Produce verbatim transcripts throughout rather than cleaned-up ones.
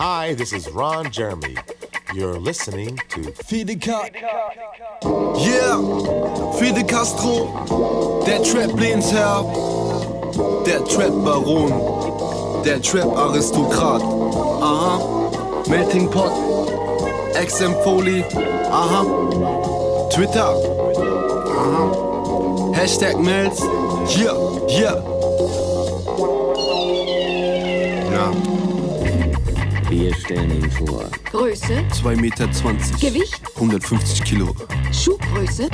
Hi, this is Ron Jeremy. You're listening to Fede Castro. Yeah, Fede Castro, der Trap-Lehnsherr, der Trap-Baron, der Trap-Aristokrat. Aha, Melting Pot, X M Foley, aha, Twitter, aha, Hashtag Melts, yeah, yeah. Wir stellen ihn vor. Größe? zwei Meter zwanzig. Gewicht? hundertfünfzig Kilo. Schuhgröße? Äh.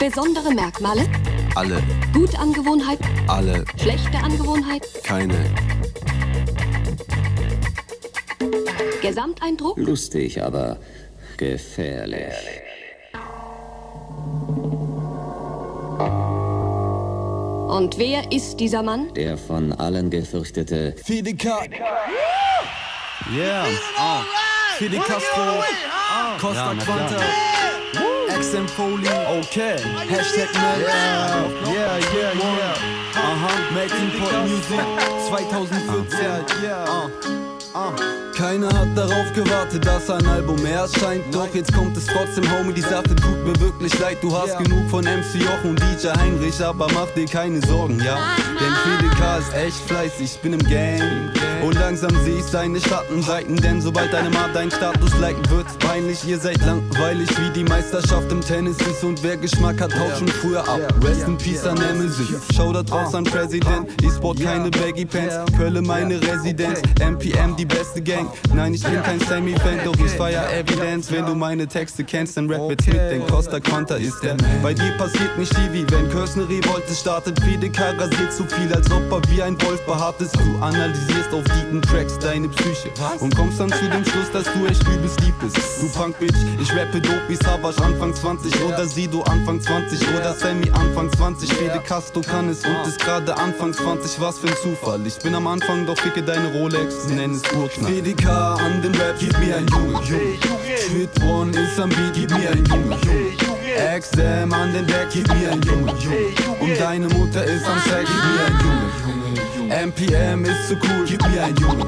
Besondere Merkmale? Alle. Gute Angewohnheit? Alle. Schlechte Angewohnheit? Keine. Gesamteindruck? Lustig, aber gefährlich. Und wer ist dieser Mann? Der von allen gefürchtete Fede Castro. Yeah, ah. Fede Castro, ah. Costa Cuanta, yeah. X M Foley, okay, Hashtag Melts, yeah, yeah, yeah, yeah, aha, Melting Pot Music, zweitausendvierzehn, yeah, ah. Ah. Keiner hat darauf gewartet, dass ein Album erscheint. Doch jetzt kommt es trotzdem, Homie, die Sache tut mir wirklich leid. Du hast yeah. genug von M C Jochen und D J Heinrich, aber mach dir keine Sorgen, ja. Denn Fede K ist echt fleißig, ich bin im Game. Und langsam seh ich seine Schattenseiten, denn sobald deine Ma deinen Status liken, wird's peinlich. Ihr seid langweilig, wie die Meisterschaft im Tennis ist. Und wer Geschmack hat, haut schon früher ab. Rest in Peace an Emelie, Shoutout raus an President. E-Sport keine Baggy Pants, Kölle meine Residenz. M P M die beste Gang, nein ich bin kein Sammy-Fan, doch ich feier Evidence. Wenn du meine Texte kennst, dann rap mit, denn Costa Cuanta ist der Man. Bei dir passiert nicht viel, wie wenn Kurs ne Revolte startet. Fede K rasiert so viel, als ob er wie ein Wolf behaart ist. Du analysierst auf Tracks deine Psyche und kommst dann zu dem Schluss, dass du echt übelst lieb bist. Du Punk-Bitch, ich rappe dope wie Savas Anfang zwanzig oder Sido Anfang zwanzig oder Sammy Anfang zwanzig. Fede Castro kann es und ist gerade Anfang zwanzig, was für ein Zufall. Ich bin am Anfang, doch ficke deine Rolex, nenn es Urknall. Fede K an den Rap, gib mir ein Junge. Schmittsborn ist am Beat, gib mir ein Junge. X M an den Deck, gib mir ein Junge. Und deine Mutter ist am Sack, gib mir ein Junge. M P M ist so cool, gib mir ein Junge.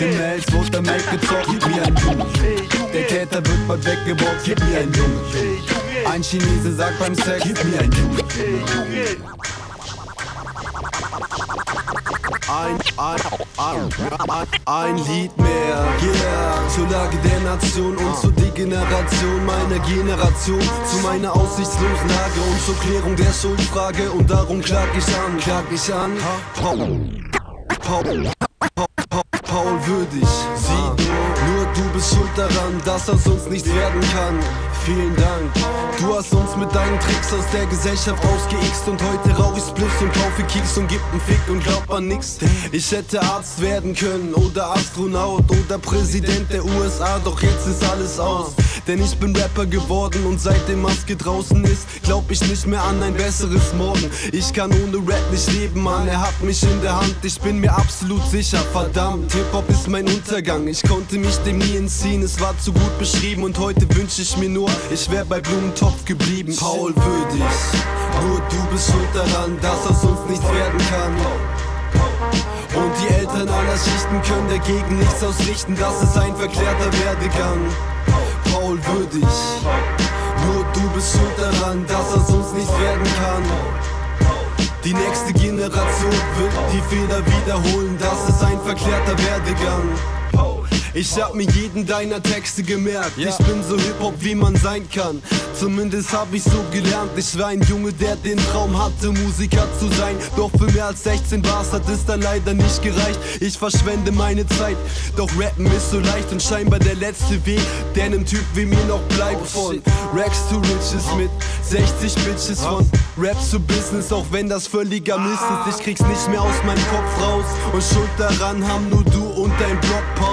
Den Melz wird der Melk gezockt, gib mir ein Junge. Der Täter wird bald weggebockt, gib mir ein Junge. Ein Chinese sagt beim Sex, gib mir ein Junge. Ein, ein, ein, ein Lied mehr, yeah. Zur Lage der Nation und zur Degeneration meiner Generation, zu meiner aussichtslosen Lage und zur Klärung der Schuldfrage. Und darum klag ich an, klag ich an. Paul, Paul, Paul, Paul würdig, Sido. Nur du bist schuld daran, dass aus uns nichts werden kann. Vielen Dank, du hast uns mit deinen Tricks aus der Gesellschaft rausgeixt. Und heute rauch ich Spliffs und kaufe Keks und gib einen Fick und glaub an nix. Ich hätte Arzt werden können oder Astronaut oder Präsident der U S A, doch jetzt ist alles aus. Denn ich bin Rapper geworden und seitdem Maske draußen ist, glaub ich nicht mehr an ein besseres Morgen. Ich kann ohne Rap nicht leben, Mann, er hat mich in der Hand. Ich bin mir absolut sicher, verdammt, Hip-Hop ist mein Untergang. Ich konnte mich dem nie entziehen, es war zu gut beschrieben. Und heute wünsche ich mir nur, ich wär bei Blumentopf geblieben. Paul würdig, nur du bist schuld daran, dass aus uns nichts werden kann. Und die Eltern aller Schichten können dagegen nichts ausrichten, das ist ein verklärter Werdegang. Paul würdig, nur du bist schuld daran, dass aus uns nichts werden kann. Die nächste Generation wird die Fehler wiederholen, das ist ein verklärter Werdegang. Ich hab mir jeden deiner Texte gemerkt, ich bin so Hip-Hop wie man sein kann. Zumindest hab ich so gelernt, ich war ein Junge, der den Traum hatte, Musiker zu sein. Doch für mehr als sechzehn Bars hat es dann leider nicht gereicht. Ich verschwende meine Zeit, doch Rappen ist so leicht und scheinbar der letzte Weg, der einem Typ wie mir noch bleibt. Von Racks to Riches mit sechzig Bitches, von Rap zu Business, auch wenn das völliger Mist ist. Ich krieg's nicht mehr aus meinem Kopf raus und Schuld daran haben nur du und dein Block, Paul.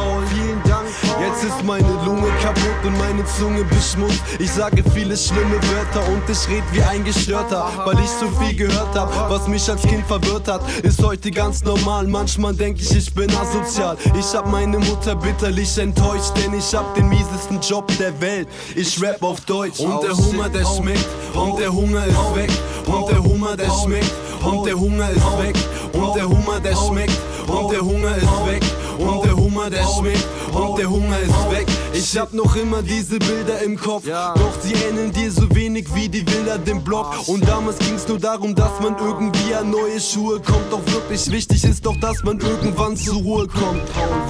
Jetzt ist meine Lunge kaputt und meine Zunge beschmutzt. Ich sage viele schlimme Wörter und ich red wie ein Gestörter, weil ich so viel gehört hab, was mich als Kind verwirrt hat. Ist heute ganz normal, manchmal denk ich, ich bin asozial. Ich hab meine Mutter bitterlich enttäuscht, denn ich hab den miesesten Job der Welt. Ich rap auf Deutsch. Und der Hummer, der schmeckt, und der Hunger ist weg. Und der Hummer, der schmeckt, und der Hunger ist weg. Und der Hummer, der schmeckt, und der Hunger ist weg. Und der Hummer, der schmeckt, und der Hunger ist weg. Ich hab noch immer diese Bilder im Kopf, doch sie ähneln dir so wenig wie die Villa dem Block. Und damals ging's nur darum, dass man irgendwie an neue Schuhe kommt. Doch wirklich wichtig ist doch, dass man irgendwann zur Ruhe kommt.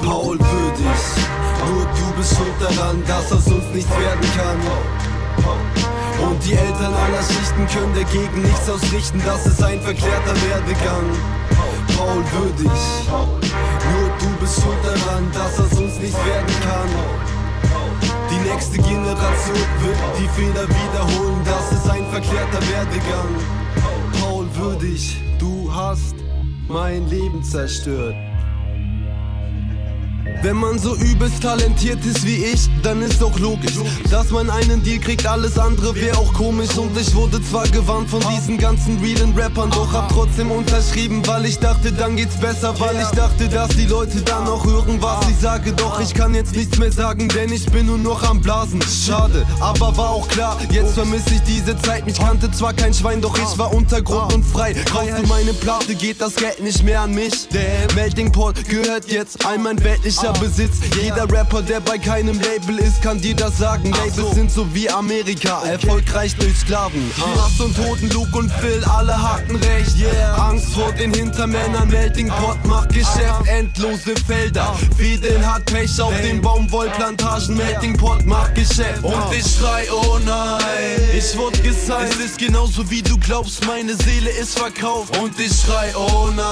Paul, für dich, nur du bist schuld daran, dass aus uns nichts werden kann. Und die Eltern aller Schichten können dagegen nichts ausrichten, das ist ein verklärter Werdegang. Paul, würdig, nur du bist schuld daran, dass das uns nicht werden kann. Die nächste Generation wird die Fehler wiederholen, das ist ein verklärter Werdegang. Paul, würdig, du hast mein Leben zerstört. Wenn man so übelst talentiert ist wie ich, dann ist auch logisch, dass man einen Deal kriegt, alles andere wäre auch komisch. Und ich wurde zwar gewarnt von diesen ganzen realen Rappern, doch hab trotzdem unterschrieben, weil ich dachte, dann geht's besser. Weil ich dachte, dass die Leute dann auch hören, was ich sage. Doch ich kann jetzt nichts mehr sagen, denn ich bin nur noch am Blasen. Schade, aber war auch klar, jetzt vermisse ich diese Zeit. Mich kannte zwar kein Schwein, doch ich war Untergrund und frei. Kaufst du meine Platte, geht das Geld nicht mehr an mich. Der Melting Pot gehört jetzt ein mein weltlicher Besitz. Jeder Rapper, der bei keinem Label ist, kann dir das sagen. Labels sind so wie Amerika, erfolgreich durch Sklaven. Hass und Toten, Luke und Phil, alle hatten recht. Angst vor den Hintermännern, Melting Pot macht Geschäft. Endlose Felder, Veedel hat Pech auf den Baumwollplantagen. Melting Pot macht Geschäft. Und ich schrei, oh nein, ich wurde gesigned. Es ist genauso wie du glaubst, meine Seele ist verkauft. Und ich schrei, oh nein,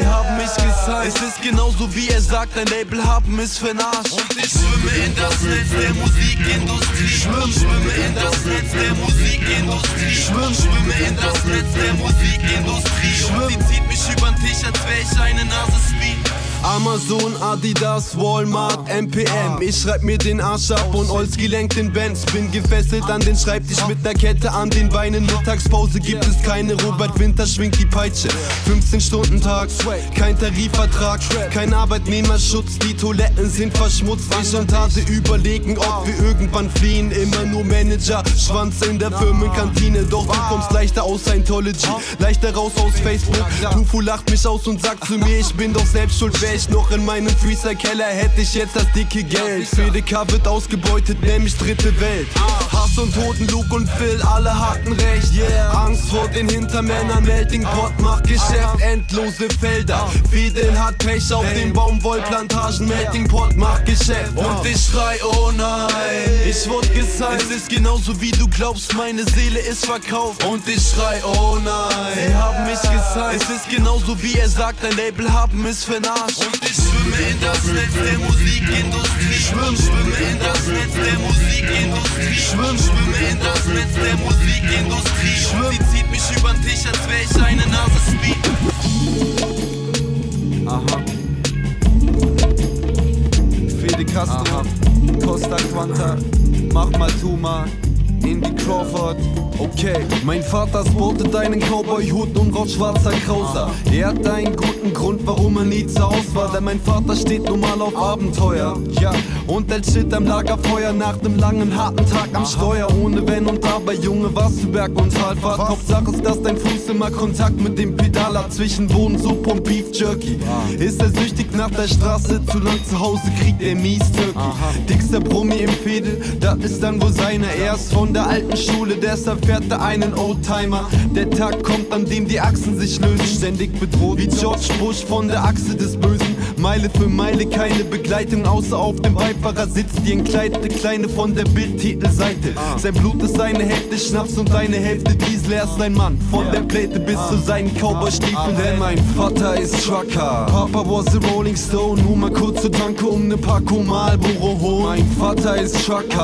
sie haben mich gesigned. Es ist genauso wie er sagt, dein Label hat ist für den Arsch. Und ich schwimme in das Netz der Musikindustrie. Schwimm, schwimme in das Netz der Musikindustrie. Schwimm, schwimme in das Netz der Musikindustrie. Schwimm, die zieht mich übern Tisch, als wär ich eine Nase Speed. Amazon, Adidas, Walmart, M P M. Ich schreib mir den Arsch ab und Olski lenkt den Benz. Bin gefesselt an den Schreibtisch mit ner Kette an den Beinen. Mittagspause gibt es keine, Robert Winter schwingt die Peitsche. fünfzehn Stunden Tag, kein Tarifvertrag, kein Arbeitnehmerschutz. Die Toiletten sind verschmutzt, die Chantage überlegen, ob wir irgendwann fliehen. Immer nur Manager, Schwanz in der Firmenkantine. Doch du kommst leichter aus Scientology, leichter raus aus Facebook. Tufo lacht mich aus und sagt zu mir, ich bin doch selbst schuld. Wär ich noch in meinem Freezer-Keller, hätte ich jetzt das dicke Geld. FedeCast wird ausgebeutet, nämlich dritte Welt. Hass und Toten, Luke und Phil, alle hatten recht. Angst vor den Hintermännern, Melting Pot macht Geschäft. Endlose Felder, Veedel hat Pech auf den Baumwollplantagen. Melting Pot macht Geschäft. Und ich schrei, oh nein, ich wurde gesigned. Es ist genauso wie du glaubst, meine Seele ist verkauft. Und ich schrei, oh nein, sie haben mich gesigned. Es ist genauso wie er sagt, dein Label haben ist für den Arsch. Und ich schwimme in das Netz der Musikindustrie. Schwimm, schwimme in das Netz der Musikindustrie. Schwimm, schwimme in das Netz der Musikindustrie. Schwimm, sie zieht mich übern Tisch, als wär ich eine Nase Speed. Aha. Fede Castro, Costa Cuanta, mach mal Tuma. Cindy Crawford, okay. Mein Vater sportet einen Cowboy-Hut und rot schwarzer Krauser. Er hat einen guten Grund, warum er nie zu Hause war, denn mein Vater steht normal auf Abenteuer. Ja, und er chillt am Lagerfeuer nach dem langen, harten Tag am Steuer. Ohne Wenn und Aber, Junge, was für Berg- und Talfahrt. Hauptsache ist, dass dein Fuß immer Kontakt mit dem Pedal hat. Zwischen Bohnensuppe und Beef Jerky ist er süchtig nach der Straße. Zu lang zu Hause kriegt er mies Turkey. Dickster Brummi im Fedel, das ist dann wohl seiner. Er ist von der alten Schule, deshalb fährt er einen Oldtimer. Der Tag kommt, an dem die Achsen sich lösen. Ständig bedroht wie George Bush von der Achse des Bösen. Meile für Meile keine Begleitung, außer auf dem Beifahrersitz die entkleidete Kleine von der Bild-Titelseite. Sein Blut ist eine Hälfte Schnaps und eine Hälfte Diesel. Er ist ein Mann, von der Pläte bis zu seinen Cowboy-Stiefeln. Denn mein Vater ist Trucker, Papa was a Rolling Stone. Nur mal kurz zur Tanke, um ne Packung Marlboro holen. Mein Vater ist Trucker,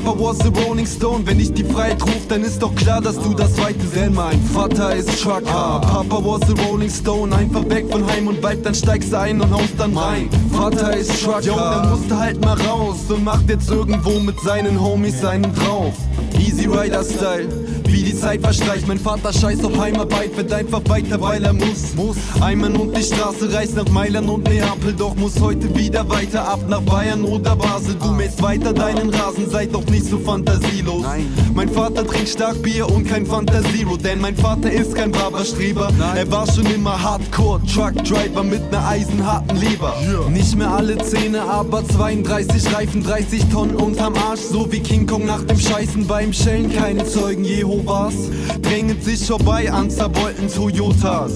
Papa was a Rolling Stone. Wenn ich die Freiheit ruf, dann ist doch klar, dass du das Weite siehst. Denn mein Vater ist Trucker, Papa was a Rolling Stone. Einfach weg von Heim und Weib, dann steigst du ein und haust dann rein. Vater ist Trucker, yo, der musste halt mal raus und macht jetzt irgendwo mit seinen Homies seinen drauf. Easy Rider Style, wie die Zeit verstreicht. Mein Vater scheißt auf Heimarbeit, wird einfach weiter, weil er muss. muss. Einmann und die Straße reist nach Mailand und Neapel, doch muss heute wieder weiter ab nach Bayern oder Basel. Du mähst weiter deinen Rasen, seid doch nicht so fantasielos. Nein. Mein Vater trinkt Starkbier und kein Fanta Zero, denn mein Vater ist kein braver Streber. Nein. Er war schon immer Hardcore Truck Driver mit einer eisenharten Leber. Yeah. Nicht mehr alle Zähne, aber zweiunddreißig Reifen, dreißig Tonnen unterm Arsch, so wie King Kong nach dem Scheißen beim Schellen. Keine Zeugen Jehovas drängen sich vorbei an zerbeulten Toyotas.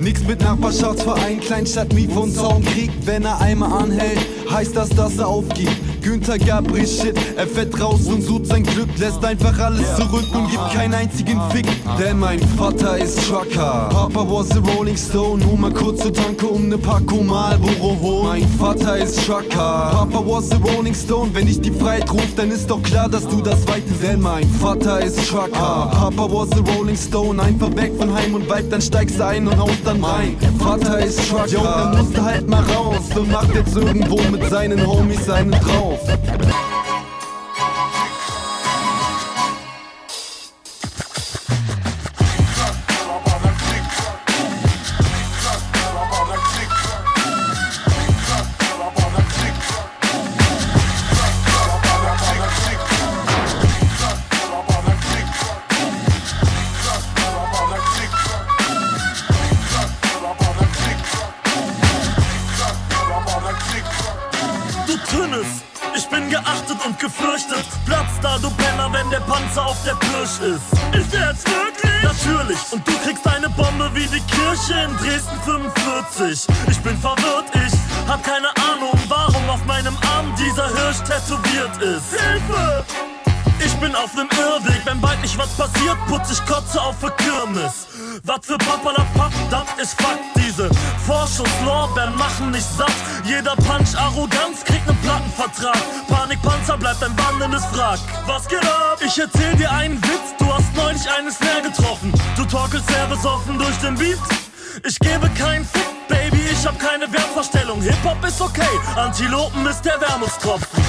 Nix mit Nachbarschaftsverein, Kleinstadt, Mief und Zaunkrieg. Wenn er einmal anhält, heißt das, dass er aufgibt. Günter Gabriel Shit, er fährt raus und sucht sein Glück. Lässt einfach alles zurück und gibt keinen einzigen Fick. Denn mein Vater ist Trucker. Papa was a Rolling Stone, nur mal kurz zur Tanke, um ne Packung Marlboro holen. Mein Vater ist Trucker. Papa was a Rolling Stone, wenn ich die Freiheit ruf, dann ist doch klar, dass du das Weite. Denn mein Vater ist Trucker. Papa was a Rolling Stone, einfach weg von Heim und Wald, dann steigst du ein und haust dann rein. Vater ist Trucker. Jo, dann musst du halt mal raus und macht jetzt irgendwo mit seinen Homies seinen Traum. Ist. Ist der jetzt wirklich? Natürlich. Und du kriegst eine Bombe wie die Kirche in Dresden fünfundvierzig. Ich bin verwirrt, ich hab keine Ahnung, warum auf meinem Arm dieser Hirsch tätowiert ist. Hilfe! Ich bin auf nem Irrweg, wenn bald nicht was passiert, putz ich Kotze auf ne Kirmes. Was für Papalapap, das ist Fakt. Diese Vorschusslorbeeren machen nicht satt. Jeder Punch Arroganz kriegt nen Plattenvertrag. Panikpanzer bleibt ein wandelndes Wrack. Was geht ab? Ich erzähl dir einen Witz, du hast neulich einen Snare getroffen. Du torkelst sehr besoffen durch den Beat. Ich gebe keinen Fick, Baby, ich hab keine Wertvorstellung. Hip-Hop ist okay, Antilopen ist der Wermutstropfen.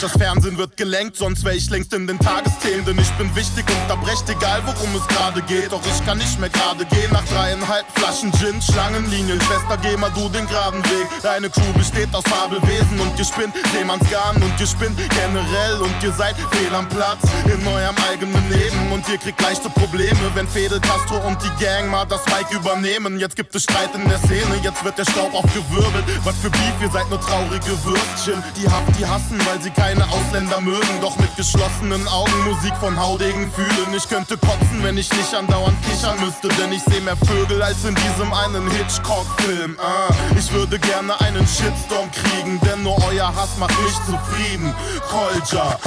Das Fernsehen wird gelenkt, sonst wär ich längst in den Tagesthemen. Denn ich bin wichtig und unterbrecht, egal worum es gerade geht. Doch ich kann nicht mehr gerade gehen. Nach dreieinhalb Flaschen Gin, Schlangenlinien, Schwester, geh mal du den geraden Weg. Deine Crew besteht aus Fabelwesen und ihr spinnt Seemannsgarn und ihr spinnt generell. Und ihr seid fehl am Platz in eurem eigenen Leben. Und ihr kriegt leichte Probleme, wenn Fede Castro und die Gang mal das Mike übernehmen. Jetzt gibt es Streit in der Szene, jetzt wird der Staub aufgewirbelt. Was für Beef, ihr seid nur traurige Würstchen. Die habt, die hassen, weil sie keine Ausländer mögen, doch mit geschlossenen Augen Musik von Haudegen fühlen. Ich könnte kotzen, wenn ich nicht andauernd kichern müsste, denn ich seh mehr Vögel als in diesem einen Hitchcock-Film. Ah, ich würde gerne einen Shitstorm kriegen, denn nur euer Hass macht mich zufrieden. Koljah.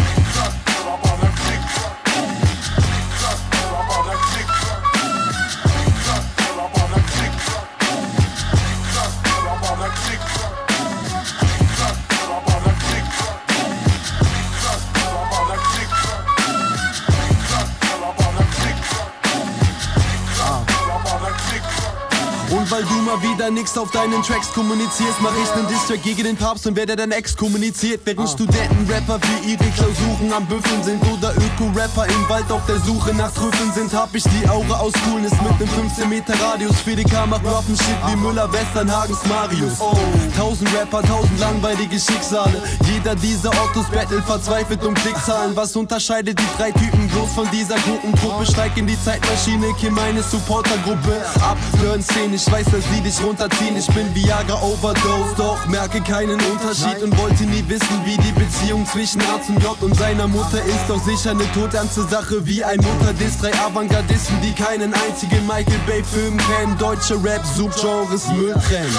Weil du mal wieder nix auf deinen Tracks kommunizierst, mach ich nen Distrack gegen den Papst und werde dann exkommuniziert. Während ah. Studentenrapper für ihre Klausuren am Büffeln sind oder Öko-Rapper im Wald auf der Suche nach Trüffeln sind, hab ich die Aura aus Coolness mit nem fünfzehn Meter Radius. FedeCast macht Rappen Shit wie Müller-Westernhagens Marius. Oh. Tausend Rapper, tausend langweilige Schicksale. Jeder dieser Ottos battelt verzweifelt um Klickzahlen. Was unterscheidet die drei Typen bloß von dieser Gruppentruppe? Steig in die Zeitmaschine, kill meine Supportergruppe. Abhören-Szene, ich weiß, dass sie dich runterziehen. Ich bin Viagra-Overdose, doch merke keinen Unterschied. Und wollte nie wissen, wie die Beziehung zwischen Arzt und J und seiner Mutter ist. Doch sicher eine todernste Sache wie ein Mutterdiss. Drei Avantgardisten, die keinen einzigen Michael Bay Film kennen. Deutsche Rap, Subgenres, Mülltrenn.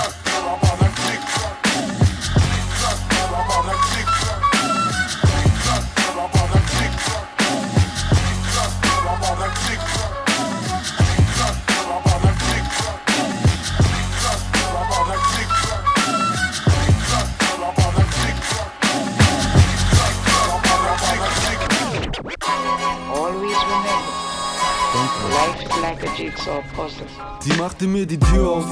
So, Prost. Sie machte mir die Tür auf.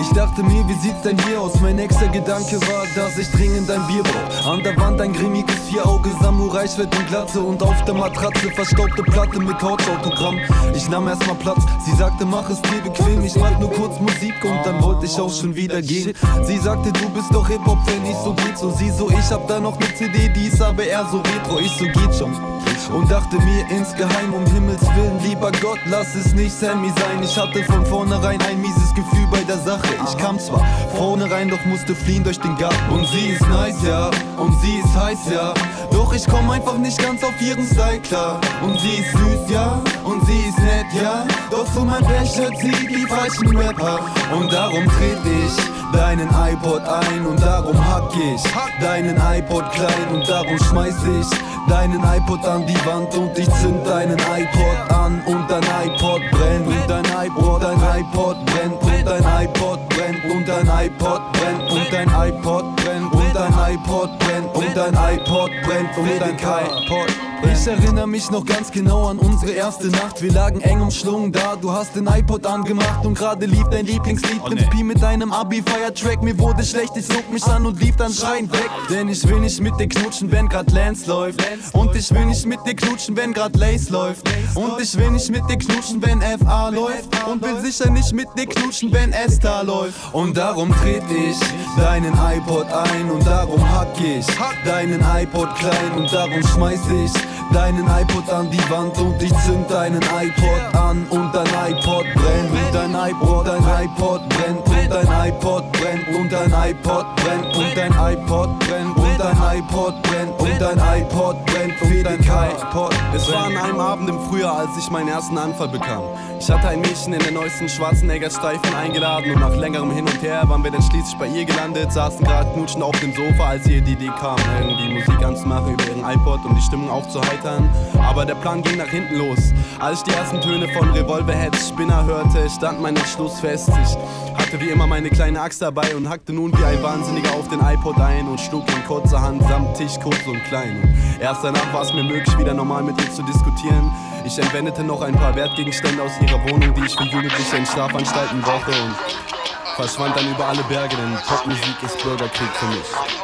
Ich dachte mir, wie sieht's denn hier aus? Mein nächster Gedanke war, dass ich dringend ein Bier brauch. An der Wand ein Grimmikus, Vierauge, Samurai-Schwert und Glatze. Und auf der Matratze verstaubte Platte mit Couch-Autogramm. Ich nahm erstmal Platz, sie sagte, mach es dir bequem. Ich mach nur kurz Musik und dann wollte ich auch schon wieder gehen. Sie sagte, du bist doch Hip-Hop-Fan, ich so geht's. Und sie so, ich hab da noch ne C D, die ist aber eher so retro. Ich so, geht schon. Und dachte mir insgeheim, um Himmels Willen, lieber Gott, lass es nicht Sammy sein. Ich hatte von vornherein ein mieses Gefühl bei der Sache. Ich kam zwar vorne rein, doch musste fliehen durch den Garten. Und sie ist nice, ja, und sie ist heiß, ja, doch ich komm einfach nicht ganz auf ihren Style klar. Und sie ist süß, ja, und sie ist nett, ja, doch so mein Pech hört sie die falschen Rapper. Und darum tret ich deinen iPod ein und darum hack ich deinen iPod klein. Und darum schmeiß ich deinen iPod an die Wand und ich zünd deinen iPod an. Und dein iPod brennt und dein iPod, dein iPod brennt und dein iPod brennt und dein iPod brennt und dein iPod brennt und dein iPod brennt und dein iPod brennt und dein iPod. Ich erinnere mich noch ganz genau an unsere erste Nacht. Wir lagen eng umschlungen da, du hast den iPod angemacht. Und gerade lief dein Lieblingslied, Prinz Pi mit deinem Abi-Fire-Track. Mir wurde schlecht, ich zog mich an und lief dann schreiend weg. Denn ich will nicht mit dir knutschen, wenn grad Lance läuft. Und ich will nicht mit dir knutschen, wenn grad Lace läuft. Und ich will nicht mit dir knutschen, wenn F A läuft. Und will sicher nicht mit dir knutschen, wenn Esta läuft. Und darum tret ich deinen iPod ein und darum hack ich deinen iPod klein. Und darum schmeiß ich deinen iPod an die Wand und ich zünd deinen iPod an und dein iPod brennt und dein iPod, dein iPod brennt und dein iPod brennt und dein iPod brennt und dein iPod brennt und dein iPod brennt und dein iPod brennt und dein iPod. Es war an einem Abend im Frühjahr, als ich meinen ersten Anfall bekam. Ich hatte ein Mädchen in der neuesten Schwarzenegger-Steifen eingeladen und nach längerem Hin und Her waren wir dann schließlich bei ihr gelandet, saßen gerade knutschend auf dem Sofa, als ihr die Idee kam, irgendwie Musik anzumachen über ihren iPod, um die Stimmung aufzuheitern. Aber der Plan ging nach hinten los. Als ich die ersten Töne von Revolverheads Spinner hörte, stand mein Entschluss fest. Ich hatte wie immer meine kleine Axt dabei und hackte nun wie ein Wahnsinniger auf den iPod ein und schlug ihn kurzerhand samt Tisch kurz und klein. Und erst danach war es mir möglich, wieder normal mit ihr zu diskutieren. Ich entwendete noch ein paar Wertgegenstände aus ihrer Wohnung, die ich für Jugendliche in Strafanstalten brauchte, und verschwand dann über alle Berge, denn Popmusik ist Bürgerkrieg für mich.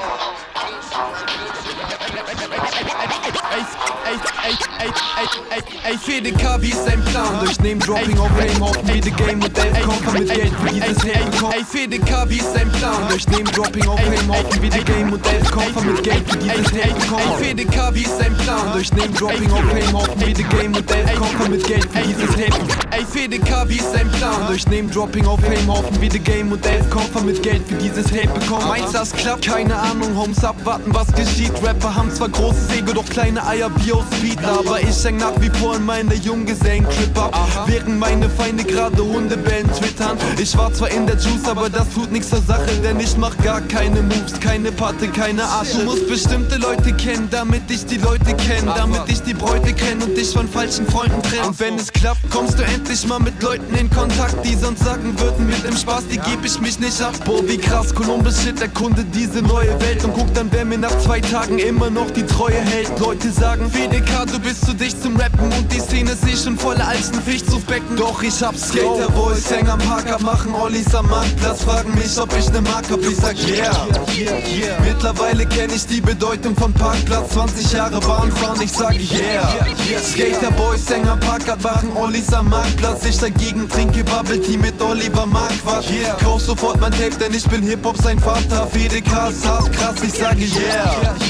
Ey, ey, ey, ey, Fede K, wie ist dein Plan? Durch Name-Dropping auf Game auf jede Game mit Elf Kommen mit Geld, wie dieses Leben kommt. Ey, Fede K, wie ist dein Plan? Durch Name-Dropping auf Game auf jede Game mit Elf Kommen mit Geld, wie dieses Leben kommt. Ey, Fede K, wie ist dein Plan? Durch Name-Dropping auf Game auf jede Game mit Elf Kommen mit Geld, wie dieses Leben kommt. Ey, Fede K, wie ist dein Plan? Durch Name-Dropping auf Game auf jede Game mit Elf Kommen mit Geld, wie dieses Leben bekommen. Meins, das klappt, keine Ahnung, Homes abwarten, was geschieht. Rapper haben zwar großes Ego, doch kleine Eier wie aus Speed. Aber ich häng nach wie vor in meiner Junggesellen-Trip ab. Aha. Während meine Feinde gerade Hundebellen twittern. Ich war zwar in der Juice, aber das tut nichts zur Sache. Denn ich mach gar keine Moves, keine Patte, keine Asche. Du musst bestimmte Leute kennen, damit ich die Leute kenne. Damit ich die Bräute kenne und dich von falschen Freunden trenne. Und wenn es klappt, kommst du endlich mal mit Leuten in Kontakt, die sonst sagen würden, mit dem Spaß, die geb ich mich nicht ab. Boah, wie krass, Columbus Shit, erkunde diese neue Welt. Und guck dann, wer mir nach zwei Tagen immer noch die Treue hält. Leute sagen, W D K, du bist zu dicht zum Rappen und die Szene ist eh schon voller alten Ficht zu becken. Doch ich hab Skater-Voice, häng am Parker, machen Ollis am Marktplatz, fragen mich, ob ich ne Mark hab, ich sag yeah. yeah, yeah, yeah. Mittlerweile kenn ich die Bedeutung von Parkplatz, zwanzig Jahre Bahnfahren, ich sag yeah. yeah, yeah. Skater-Boys, häng am Parker, machen Ollis am Marktplatz, ich dagegen trinke Bubble Tea mit Oliver Marquardt. Yeah. Kauf sofort mein Tape, denn ich bin Hip-Hop sein Vater, F D K ist hart, krass, ich sage yeah.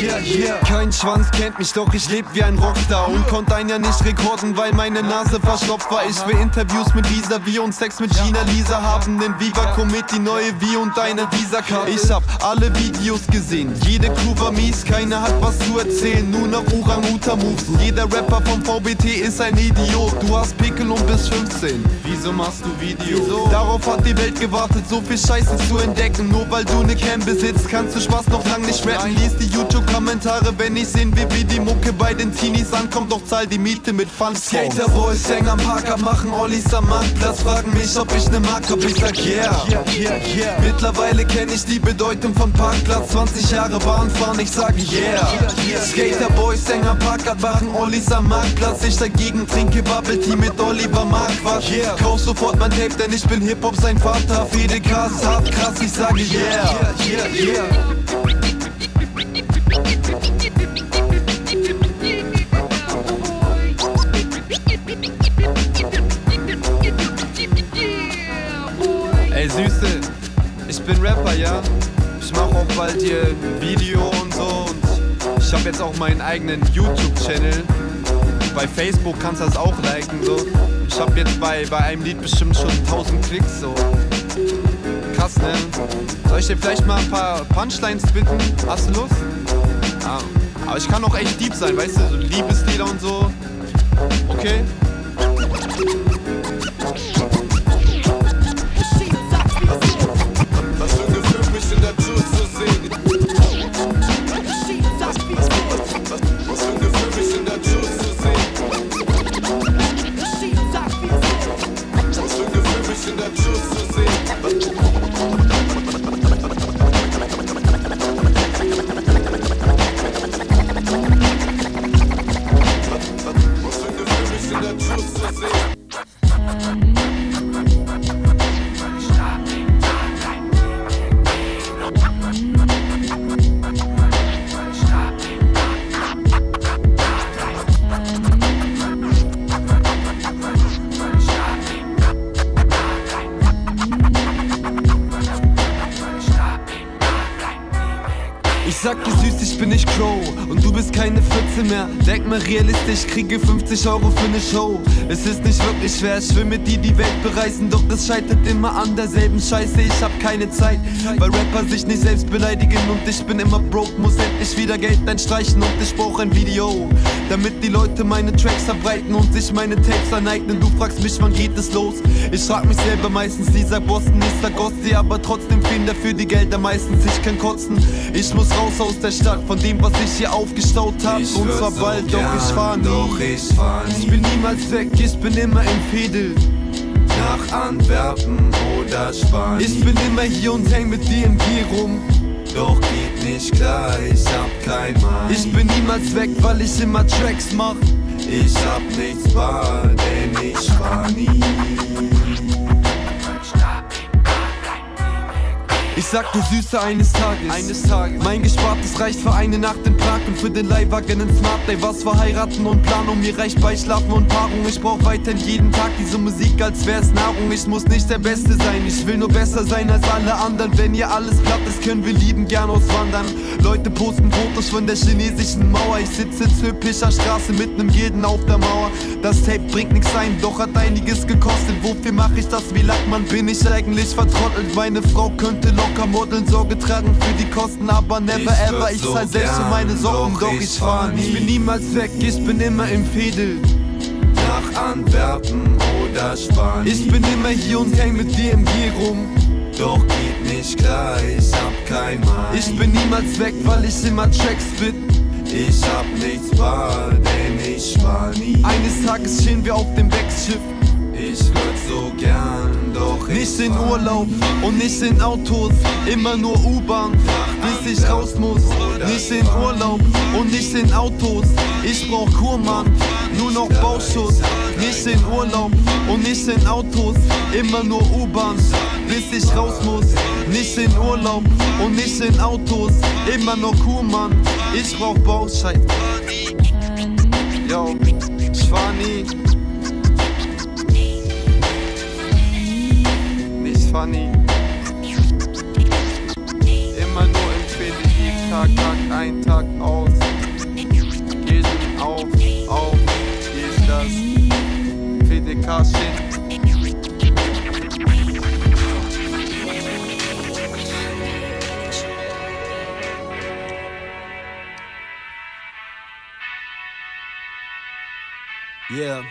yeah, yeah, yeah. Kein Schwanz kennt mich, doch ich leb wie ein Rockstar. Und konnte einen ja nicht rekorden, weil meine Nase verstopft war. Ich will Interviews mit Lisa V und Sex mit Gina Lisa haben. Denn Viva Komet, die neue V und deine Visa-Karte. Ich hab alle Videos gesehen, jede Crew war mies. Keiner hat was zu erzählen, nur noch Orang-Uta-Moves. Jeder Rapper vom V B T ist ein Idiot. Du hast Pickel und bist fünfzehn, wieso machst du Videos? Darauf hat die Welt gewartet, so viel Scheiße zu entdecken. Nur weil du ne Cam besitzt, kannst du Spaß noch lang nicht rappen. Lies die YouTube-Kommentare, wenn ich sehen will, wie die Mucke bei den Teenies ankommt. Kommt doch, zahl die Miete mit Fun-Songs. Skater-Boys, häng am Parker, machen Ollis am Marktplatz, fragen mich, ob ich ne Marke Kopf, ich sag yeah, yeah, yeah, yeah. Mittlerweile kenn ich die Bedeutung von Parkplatz, zwanzig Jahre Bahnfahren, ich sag yeah, yeah. Skaterboys, Sänger, Parkart, Wachen, Ollis am Marktplatz. Ich dagegen trinke Bubble Tea mit Oliver Marquardt, yeah. Kauf sofort mein Tape, denn ich bin Hip-Hop sein Vater. FedeCast, hart krass, ich sage yeah, yeah, yeah, yeah. Ey Süße, ich bin Rapper, ja? Ich mach auch bald hier Video und so und ich hab jetzt auch meinen eigenen YouTube-Channel. Bei Facebook kannst du das auch liken, so. Ich hab jetzt bei, bei einem Lied bestimmt schon tausend Klicks, so. Krass, ne? Soll ich dir vielleicht mal ein paar Punchlines bitten? Hast du Lust? Ah, aber ich kann auch echt deep sein, weißt du? So Liebeslieder und so. Okay? Mehr. Denk mal realistisch, kriege fünfzig Euro für ne Show. Es ist nicht wirklich schwer, ich will mit die die Welt bereisen. Doch es scheitert immer an derselben Scheiße, ich hab keine Zeit. Weil Rapper sich nicht selbst beleidigen und ich bin immer broke. Muss endlich wieder Geld einstreichen und ich brauch ein Video, damit die Leute meine Tracks verbreiten und sich meine Tapes aneignen. Du fragst mich, wann geht es los? Ich frag mich selber meistens, dieser Boston ist der Gosti. Aber trotzdem fehlen dafür die Gelder meistens, ich kann kotzen. Ich muss raus aus der Stadt, von dem, was ich hier aufgestaut hab. Ich Und zwar bald, doch ich fahr nie. Doch ich fahr nie. Ich bin niemals weg, ich bin immer im Veedel. Nach Antwerpen oder Spanien. Ich bin immer hier und häng mit dir im Bier rum. Doch geht nicht klar, ich hab kein Mann. Ich bin niemals weg, weil ich immer Tracks mach. Ich hab nichts bar, denn ich fahr nie. Ich sag dir Süße, eines Tages, eines Tages. Mein Gespartes reicht für eine Nacht in Prag und für den Leihwagen in Smart. Ey, was für heiraten und Planung, mir reicht bei Schlafen und Paarung. Ich brauch weiterhin jeden Tag diese Musik, als wär's Nahrung. Ich muss nicht der Beste sein, ich will nur besser sein als alle anderen. Wenn ihr alles platt ist, können wir lieben gern auswandern. Leute posten Fotos von der chinesischen Mauer. Ich sitze jetzt hübscher Straße mit nem Gilden auf der Mauer. Das Tape bringt nix ein, doch hat einiges gekostet. Wofür mach ich das, wie lack, man bin ich eigentlich vertrottelt? Meine Frau könnte locker Modeln, Sorge tragen für die Kosten, aber never ich ever, ich so zahl selbst um meine Socken, doch, doch ich fahr nie. Ich bin niemals weg, ich bin immer im Veedel. Nach Antwerpen oder Spanien. Ich bin immer hier und häng mit dir im Bier rum. Doch geht nicht klar, ich hab kein Mann. Ich bin niemals weg, weil ich immer Tracks fit. Ich hab nichts wahr, denn ich fahr nie. Eines Tages stehen wir auf dem Wegschiff. Ich würd so gern, doch nicht in Urlaub und nicht in Autos, immer nur U-Bahn, bis ich raus muss. Nicht in Urlaub und nicht in Autos, ich brauch Kurmann, nur noch Bauschuss. Nicht in Urlaub und nicht in Autos, immer nur U-Bahn, bis ich raus muss. Nicht in Urlaub und nicht in Autos, immer nur Kurmann, ich brauch Bauschein. Yo, ich fahr nie. Funny. Immer nur empfehle ich Tag, Tag ein, Tag aus. Jeden auf, auf, hier ist das FedeCast-Shit. Yeah.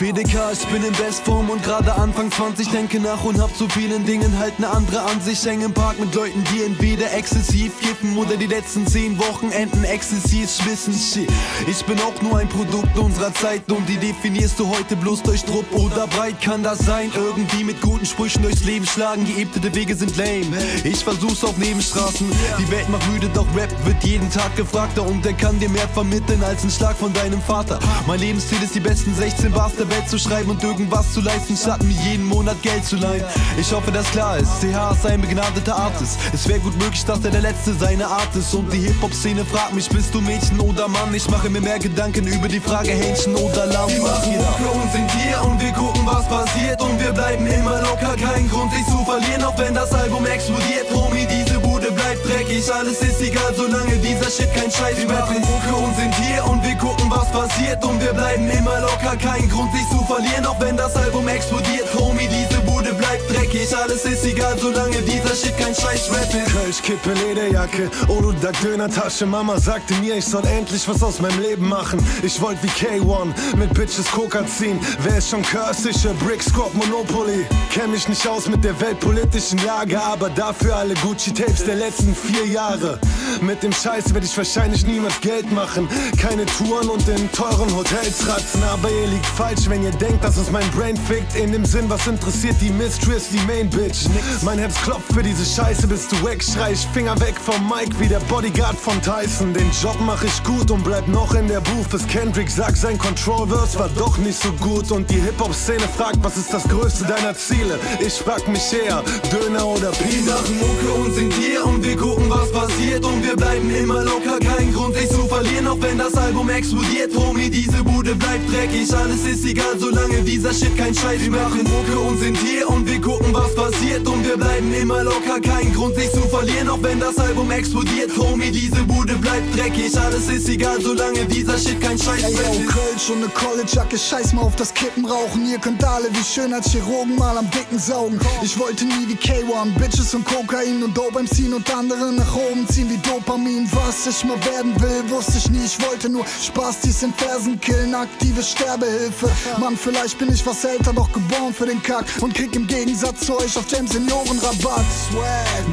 FedeCast, ich bin in Bestform und gerade Anfang zwanzig, denke nach und hab zu vielen Dingen halt ne andere Ansicht. Häng im Park mit Leuten, die entweder exzessiv kippen oder die letzten zehn Wochenenden exzessiv schwissen. Shit, ich bin auch nur ein Produkt unserer Zeit und die definierst du heute bloß durch Trupp oder breit. Kann das sein? Irgendwie mit guten Sprüchen durchs Leben schlagen, geebnete Wege sind lame. Ich versuch's auf Nebenstraßen, die Welt macht müde, doch Rap wird jeden Tag gefragter und der kann dir mehr vermitteln als ein Schlag von deinem Vater. Mein Lebensziel ist die besten sechzehn Bars der Welt zu schreiben und irgendwas zu leisten, statt mir jeden Monat Geld zu leihen. Ich hoffe, dass klar ist, C H ist ein begnadeter Artist. Es wäre gut möglich, dass er der Letzte seiner Art ist. Und die Hip-Hop-Szene fragt mich, bist du Mädchen oder Mann? Ich mache mir mehr Gedanken über die Frage, Hähnchen oder Lamm. Wir machen Mucke und sind hier und wir gucken, was passiert. Und wir bleiben immer locker, kein Grund, sich zu verlieren. Auch wenn das Album explodiert, Homie, diese Bude bleibt dreckig. Alles ist egal, solange dieser Shit kein Scheiß macht. Wir machen Mucke und sind hier und wir gucken, was passiert. Und wir bleiben immer locker, kein Grund, sich zu verlieren. Auch wenn das Album explodiert, Homie, diese Bude bleibt dreckig. Alles ist egal, solange dieser Shit kein Scheiß Rap ist. Kölsch, Kippe, Lederjacke, Orodak, Dönertasche. Mama sagte mir, ich soll endlich was aus meinem Leben machen. Ich wollt wie K eins mit Bitches Coca ziehen. Wer ist schon körstische Bricks, Corp, Monopoly. Kenn mich nicht aus mit der weltpolitischen Lage, aber dafür alle Gucci-Tapes der letzten vier Jahre. Mit dem Scheiß werde ich wahrscheinlich niemals Geld machen. Keine Touren und in teuren Hotels ratzen. Aber ihr liegt falsch, wenn ihr denkt, dass uns mein Brain fickt. In dem Sinn, was interessiert die Mistress, die Main Bitch. Mein Herz klopft für diese Scheiße, bist du weg. Schrei ich Finger weg vom Mike wie der Bodyguard von Tyson. Den Job mach ich gut und bleib noch in der Booth. Bis Kendrick sagt, sein Control-Verse war doch nicht so gut. Und die Hip-Hop-Szene fragt, was ist das größte deiner Ziele? Ich frag mich eher, Döner oder Pizza. Wir machen Mucke und sind hier und wir gucken, was passiert. Und wir bleiben immer locker, kein Grund, sich zu verlieren. Auch wenn das Album explodiert, Homie, diese Bude bleibt dreckig. Alles ist egal, solange dieser Shit kein Scheiß. Wir machen Mucke und sind hier und wir gucken, was passiert. Und wir bleiben immer locker, kein Grund, sich zu verlieren. Auch wenn das Album explodiert, Homie, diese Bude bleibt dreckig. Alles ist egal, solange dieser Shit kein Scheiß ist. Ey, yo, Kölsch und ne College-Jacke, scheiß mal auf das Kippen rauchen. Ihr könnt alle wie Schönheitschirurgen mal am Dicken saugen. Ich wollte nie wie K eins, Bitches und Kokain und Dope ziehen und andere nach oben ziehen wie Dopamin. Was ich mal werden will, wusste ich nie. Ich wollte nur Spaß, dies in Fersen killen, aktive Sterbehilfe. Mann, vielleicht bin ich was älter, doch geboren für den Kack und krieg im Gegensatz zu euch auf dem Seniorenrabatt.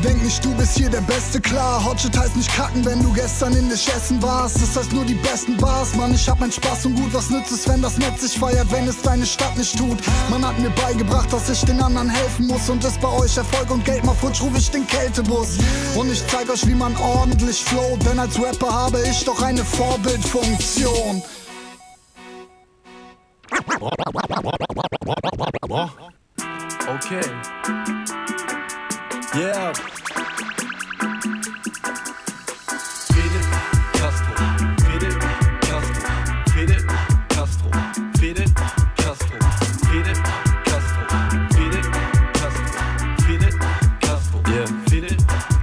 Denk nicht, du bist hier der Beste, klar. Hotshit heißt nicht kacken, wenn du gestern in dich essen warst. Das heißt nur die besten Bars, Mann, ich hab meinen Spaß und gut. Was nützt es, wenn das Netz sich feiert, wenn es deine Stadt nicht tut? Man hat mir beigebracht, dass ich den anderen helfen muss und ist bei euch Erfolg und Geld mal futsch, ruf ich den Kältebus. Und ich zeig euch, wie man ordentlich float, denn als Rapper habe ich doch eine Vorbildfunktion. Okay. Yeah. Fede Castro, Fede Castro, Fede Castro, Fede Castro, Fede Castro, Fede Castro, Fede Castro, yeah, Fede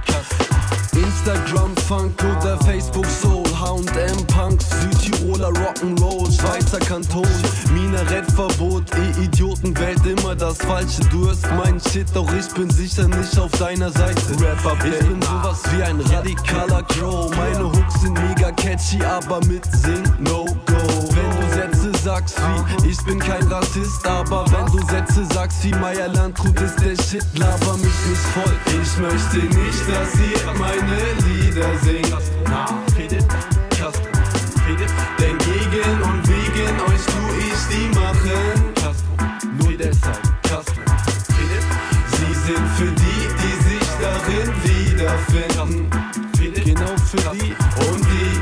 Castro. Instagram Funk oder Facebook Soul, H und M Punks, Südtiroler Rock'n'Roll, Schweizer Kanton, Minarettverbot, ihr Idioten wählt immer das Falsche. Du hörst meinen Shit, doch ich bin sicher nicht auf deiner Seite. Ich bin sowas wie ein radikaler Crow. Meine Hooks sind mega catchy, aber mit Sing no go. Wenn du Sätze sagst wie, ich bin kein Rassist, aber wenn du Sätze sagst wie, Meier Landrut ist der Shit, laber mich nicht voll. Ich möchte nicht, dass ihr meine Lieder singt. Fedet, Castro, Fedet, denn gegen und wegen euch tu ich die machen. Castro, nur deshalb, Castro, Fedet, sie sind für die, die sich darin wiederfinden. Fedet, genau für Castro, die und die,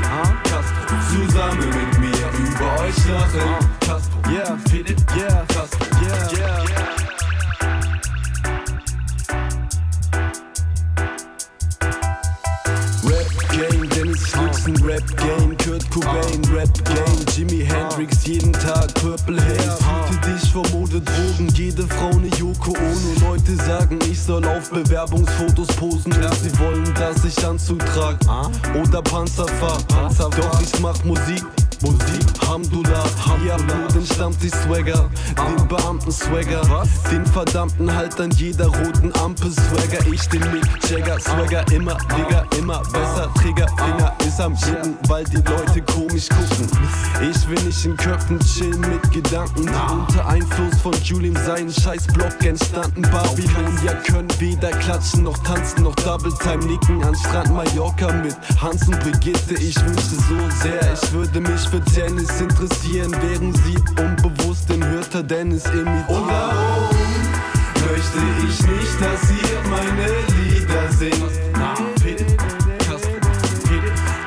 Castro, zusammen mit mir über euch lachen. Castro, yeah, Fedet, yeah, Castro, yeah, yeah, yeah. Rap Game, Kurt Cobain, Rap Game, Jimi Hendrix, jeden Tag Purple Haze. Hüte dich vor Mode, Drogen, jede Frau ne Yoko Ono. Leute sagen, ich soll auf Bewerbungsfotos posen, und sie wollen, dass ich Anzug trag oder Panzer fahr. Doch ich mach Musik Musik, Hamdullah, Hamdullah. Ja, Bro, den Stammtisch-Swagger, den Beamten-Swagger. Den verdammten Halt an jeder roten Ampel-Swagger. Ich den Mick-Jagger, Swagger immer, Digga, immer besser. Trägerfinger ist am Schicken, weil die Leute komisch gucken. Ich will nicht in Köpfen chillen mit Gedanken, die unter Einfluss von Julian seinen Scheiß-Block entstanden. Babylon, ja, können weder klatschen noch tanzen noch Double-Time nicken. An Strand Mallorca mit Hans und Brigitte. Ich wünschte so sehr, ich würde mich für Tennis interessieren, während sie unbewusst den Hörter Dennis imitieren. Und darum möchte ich nicht, dass ihr meine Lieder singt.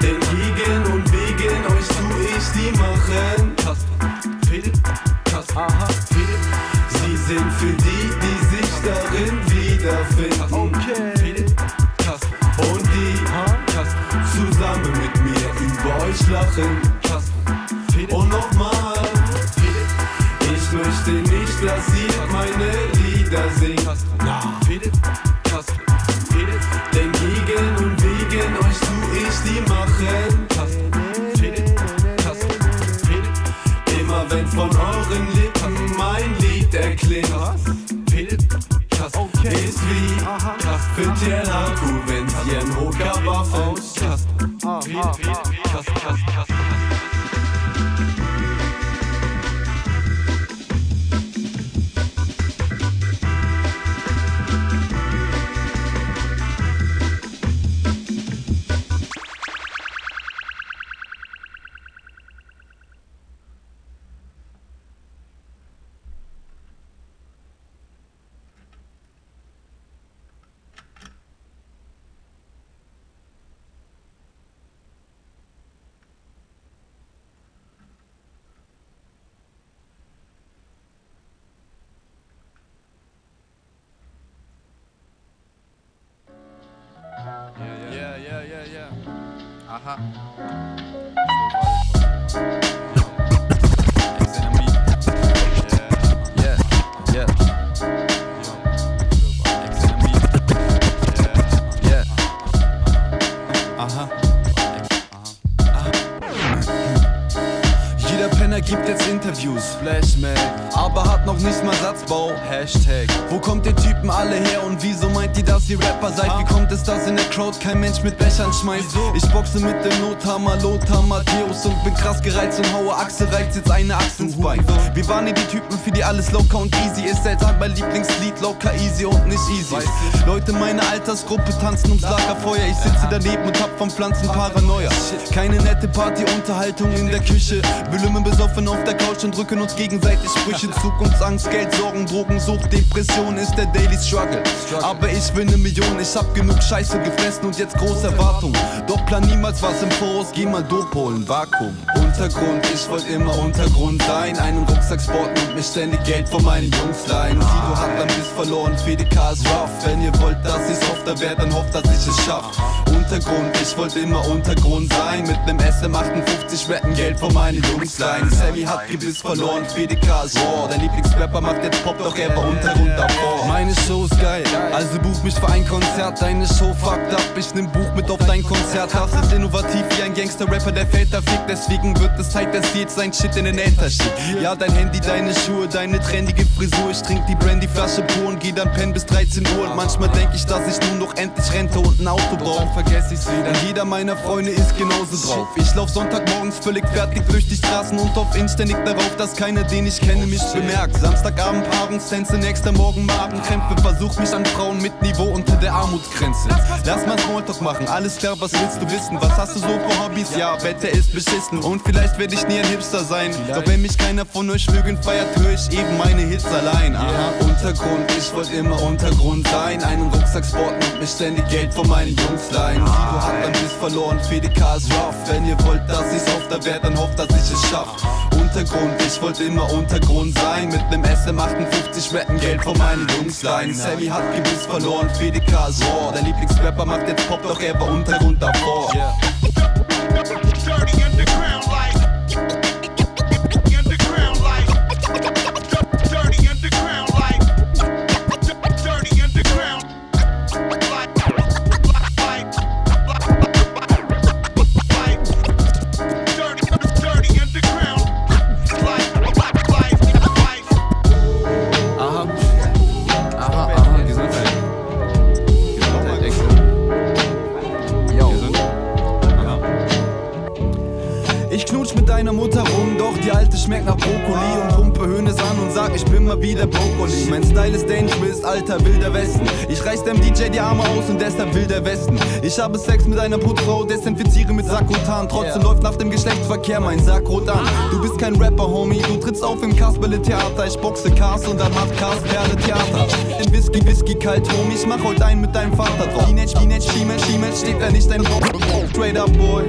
Denn gegen und wegen euch tu ich die machen. Sie sind für die, die sich darin wiederfinden. Und die zusammen mit mir über euch lachen. Und nochmal, ich möchte nicht, dass ihr meine Lieder singt. Denn gegen und wegen euch tu ich die machen. Immer wenn von euren Lippen mein Lied erklingt, ist wie Fünftel Akku, wenn's hier ein Hochkörper ist. Kein Mensch mit Bechern schmeißt. Ich boxe mit dem Nothammer, Lothar Matthäus und bin krass gereizt und haue Achse, reizt jetzt eine Achse ins Bein. Wir waren hier die Typen, für die alles locker und easy ist. Seit halt mein Lieblingslied, locker easy und nicht easy. Leute meiner Altersgruppe tanzen ums Lagerfeuer. Ich sitze daneben und hab von Pflanzen Paranoia. Keine nette Partyunterhaltung in der Küche. Wir lümmen besoffen auf der Couch und drücken uns gegenseitig Sprüche. Zukunftsangst, Geld, Sorgen, Drogen, Sucht, Depression ist der Daily Struggle. Aber ich will ne Million, ich hab genug Scheiße gefressen und jetzt große Erwartung. Doch plan niemals was im Voraus, geh mal Dope holen, Vakuum. Untergrund, ich wollt immer Untergrund sein. Einen Rucksack sporten und mir ständig Geld von meinen Jungs leihen. Sido hat mein Biss verloren, FedeCast rough. Wenn ihr wollt, dass ich's öfter werd, dann hofft, dass ich es schaff. Untergrund, ich wollt immer Untergrund sein. Mit nem S M achtundfünfzig retten Geld von meinen Jungs leihen. Sammy hat Gebiss verloren, FedeCast raw. Dein Lieblingsrapper macht jetzt Pop, doch er war Untergrund davor. Meine Show ist geil, also buch mich für ein Konzert. Deine Show fucked up, ich nehm Buch mit auf dein Konzert. Raps ist innovativ wie ein Gangster-Rapper, der Väter fickt. Deswegen wird es Zeit, dass jetzt sein Shit in den Äther schickt. Ja, dein Handy, deine Schuhe, deine trendige Frisur. Ich trink die Brandyflasche pur und geh dann pennen bis dreizehn Uhr. Und manchmal denk ich, dass ich nun noch endlich Rente und ein Auto brauch. Dann vergess ich's wieder. Jeder meiner Freunde ist genauso drauf. Ich lauf Sonntagmorgens völlig fertig durch die Straßen und hoff inständig darauf, dass keiner, den ich kenne, mich bemerkt. Samstagabend, abends, tänze, nächster Morgen, Magenkrämpfe. Versuch mich an Frauen mit Niveau unter der Armutsgrenze. Lass mal Smalltalk machen, alles klar, was willst du wissen? Was hast du so für Hobbys? Ja, Wetter ist beschissen. Und vielleicht werd ich nie ein Hipster sein. Doch wenn mich keiner von euch mögen feiert, hör ich eben meine Hits allein. Aha, Untergrund, ich wollt immer Untergrund sein. Einen Rucksack sporten und mir ständig Geld von meinen Jungs leihen. Sido hat mein Biss verloren, FedeCast ist rough. Wenn ihr wollt, dass ich's öfter werd, dann hofft, dass ich es schaff. Untergrund, ich wollt immer Untergrund sein. Mit nem S M achtundfünfzig retten Geld von meinen Jungs leihen. Sammy hat Gebiss verloren, FedeCast ist raw. Dein Lieblingsrapper macht jetzt Pop, doch er war Untergrund davor. Yeah. schmeckt nach Brokkoli und pumpe Hönes an und sag, ich bin mal wieder Brokkoli. Mein Style ist dangerous, alter wilder Westen. Ich reiß dem D J die Arme aus und deshalb wilder Westen. Ich habe Sex mit einer Putzfrau, desinfiziere mit Sack und Tarn. Trotzdem läuft nach dem Geschlechtsverkehr mein Sack rot an. Du bist kein Rapper, Homie, du trittst auf im Kasperle-Theater. Ich boxe Cars und dann macht Cars Perle-Theater. Den Whisky, Whisky kalt, Homie, ich mach heute einen mit deinem Vater drauf. Teenage, Teenage, Female, Female, steht da nicht dein Straight up, boy.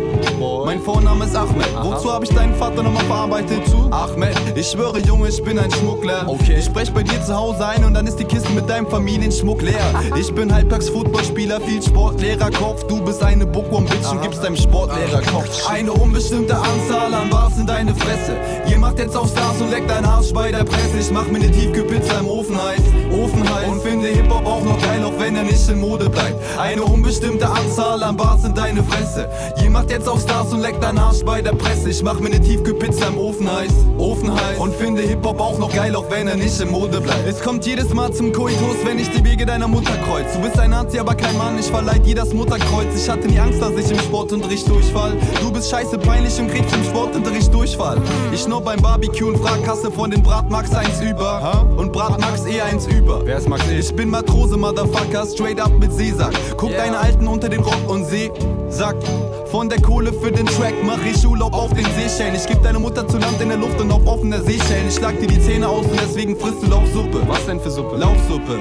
Mein Vorname ist Ahmed. Wozu hab ich deinen Vater nochmal verarbeitet zu? Ahmed, ich schwöre, Junge, ich bin ein Schmuggler. Okay. Ich sprech bei dir zu Hause ein und dann ist die Kiste mit deinem Familienschmuck leer. Ich bin halbtags Footballspieler, viel Sportlehrer, Kopf. Du bist eine Bookworm-Bitch und gibst deinem Sportlehrer Kopf. Eine unbestimmte Anzahl an Bars in deine Fresse. Ihr macht jetzt auf Stars und leckt dein Arsch bei der Presse. Ich mach mir ne Tiefkühlpizza im Ofen heiß, Ofen heiß. Und finde Hip-Hop auch noch geil, auch wenn er nicht in Mode bleibt. Eine unbestimmte Anzahl an Bars in deine Fresse. Ihr macht jetzt auf Stars und leckt dein Arsch bei der Presse. Ich mach mir ne Tiefkühlpizza im Ofen heiß, Ofen heiß. Und finde Hip-Hop auch noch geil, auch wenn er nicht in Mode bleibt. Es kommt jedes Mal zum Koitus, wenn ich die Wege deiner Mutter kreuz. Du bist ein Nazi, aber kein Mann, ich verleih dir das Mutterkreuz. Ich hatte nie Angst, dass ich im Sportunterricht durchfall. Du bist scheiße peinlich und kriegst im Sportunterricht Durchfall. Ich schnaub beim Barbecue und frag Kasse von den Bratmax eins über. Und Bratmax eh eins über. Wer ist Max E? Ich bin Matrose, Motherfucker, straight up mit Seesack. Guck yeah. deine Alten unter den Rock und seh, sag, von der Kohle für den Track mach ich Urlaub auf den Seeschellen. Ich geb deine Mutter zu Land in der Luft und auf offener Seeschellen. Ich schlag dir die Zähne aus und deswegen frisst du Lauchsuppe. Was denn für Suppe? Lauchsuppe.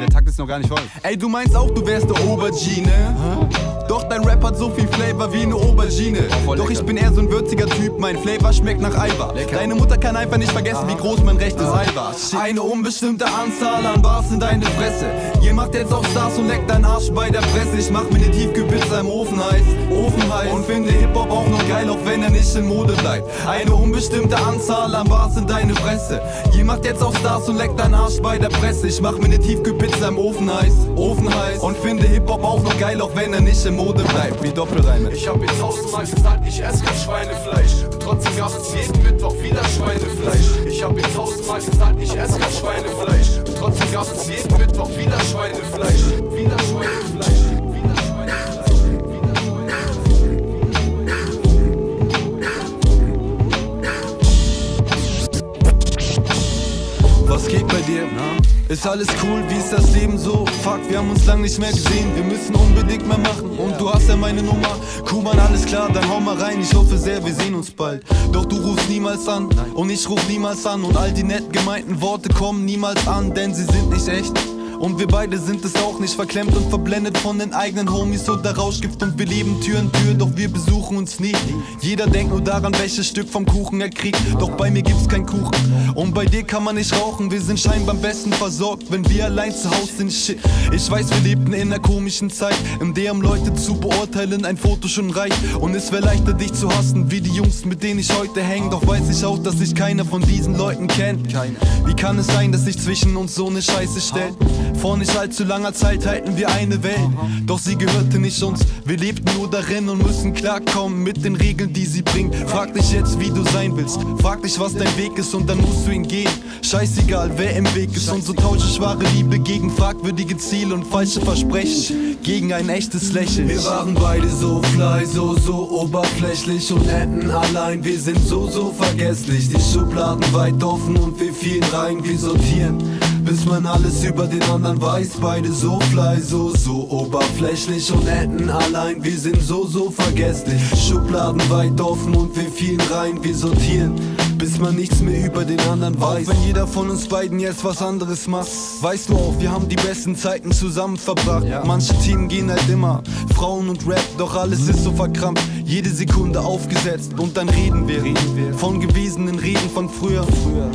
Der Takt ist noch gar nicht voll. Ey, du meinst auch, du wärst der Aubergine? Hä? Doch dein Rap hat so viel Flavor wie eine Aubergine. Doch lecker. Ich bin eher so ein würziger Typ, mein Flavor schmeckt nach Eiber. Lecker. Deine Mutter kann einfach nicht vergessen, aha, wie groß mein rechtes Ei war. Eine unbestimmte Anzahl an Bars in deine Fresse. Ihr macht jetzt auch Stars und leckt deinen Arsch bei der Presse. Ich mach mir ne Tiefkühlpizza im Ofen heiß, Ofen heiß. Und finde Hip-Hop auch noch geil, auch wenn er nicht in Mode bleibt. Eine unbestimmte Anzahl an Bars in deine Fresse. Ihr macht jetzt auch Stars und leckt deinen Arsch bei der Presse. Ich mach mir ne Tiefkühlpizza im Ofen heiß, Ofen heiß. Und finde Hip-Hop auch noch geil, auch wenn er nicht in Mode bleibt, wie Doppelreime. Ich hab jetzt tausendmal gesagt, ich esse kein Schweinefleisch. Und trotzdem gab es jeden Mittwoch wieder Schweinefleisch. Ich hab jetzt tausendmal gesagt, ich esse kein Schweinefleisch. Und trotzdem gab es jeden Mittwoch wieder Schweinefleisch. Wieder Schweinefleisch. Wieder Schweinefleisch. Wieder Schweinefleisch. Was geht bei dir? Na? Ist alles cool, wie ist das Leben so? Fuck, wir haben uns lang nicht mehr gesehen, wir müssen unbedingt mehr machen. Und du hast ja meine Nummer, Kuban, alles klar, dann hau mal rein, ich hoffe sehr, wir sehen uns bald. Doch du rufst niemals an, und ich ruf niemals an. Und all die nett gemeinten Worte kommen niemals an, denn sie sind nicht echt. Und wir beide sind es auch nicht, verklemmt und verblendet von den eigenen Homies oder Rauschgift. Und wir leben Tür in Tür, doch wir besuchen uns nie. Jeder denkt nur daran, welches Stück vom Kuchen er kriegt. Doch bei mir gibt's keinen Kuchen und bei dir kann man nicht rauchen. Wir sind scheinbar am besten versorgt, wenn wir allein zu Hause sind. Shit, ich weiß, wir lebten in einer komischen Zeit, in der um Leute zu beurteilen ein Foto schon reicht. Und es wäre leichter, dich zu hassen, wie die Jungs, mit denen ich heute häng. Doch weiß ich auch, dass ich keiner von diesen Leuten kenn. Wie kann es sein, dass sich zwischen uns so eine Scheiße stellt? Vor nicht allzu langer Zeit halten wir eine Welt, doch sie gehörte nicht uns. Wir lebten nur darin und müssen klarkommen mit den Regeln, die sie bringt. Frag dich jetzt, wie du sein willst, frag dich, was dein Weg ist und dann musst du ihn gehen. Scheißegal, wer im Weg ist, und so tausche ich wahre Liebe gegen fragwürdige Ziele und falsche Versprechen, gegen ein echtes Lächeln. Wir waren beide so fly, so, so oberflächlich und hätten allein. Wir sind so, so vergesslich, die Schubladen weit offen und wir fielen rein, wir sortieren, bis man alles über den anderen weiß. Beide so fly, so, so oberflächlich und hätten allein. Wir sind so, so vergesslich, Schubladen weit offen und wir fielen rein, wir sortieren, bis man nichts mehr über den anderen weiß. Auch wenn jeder von uns beiden jetzt was anderes macht, weißt du auch, wir haben die besten Zeiten zusammen verbracht. Ja. Manche Themen gehen halt immer, Frauen und Rap, doch alles ist so verkrampft, jede Sekunde aufgesetzt. Und dann reden wir, reden wir. von gewesenen Reden von früher, früher.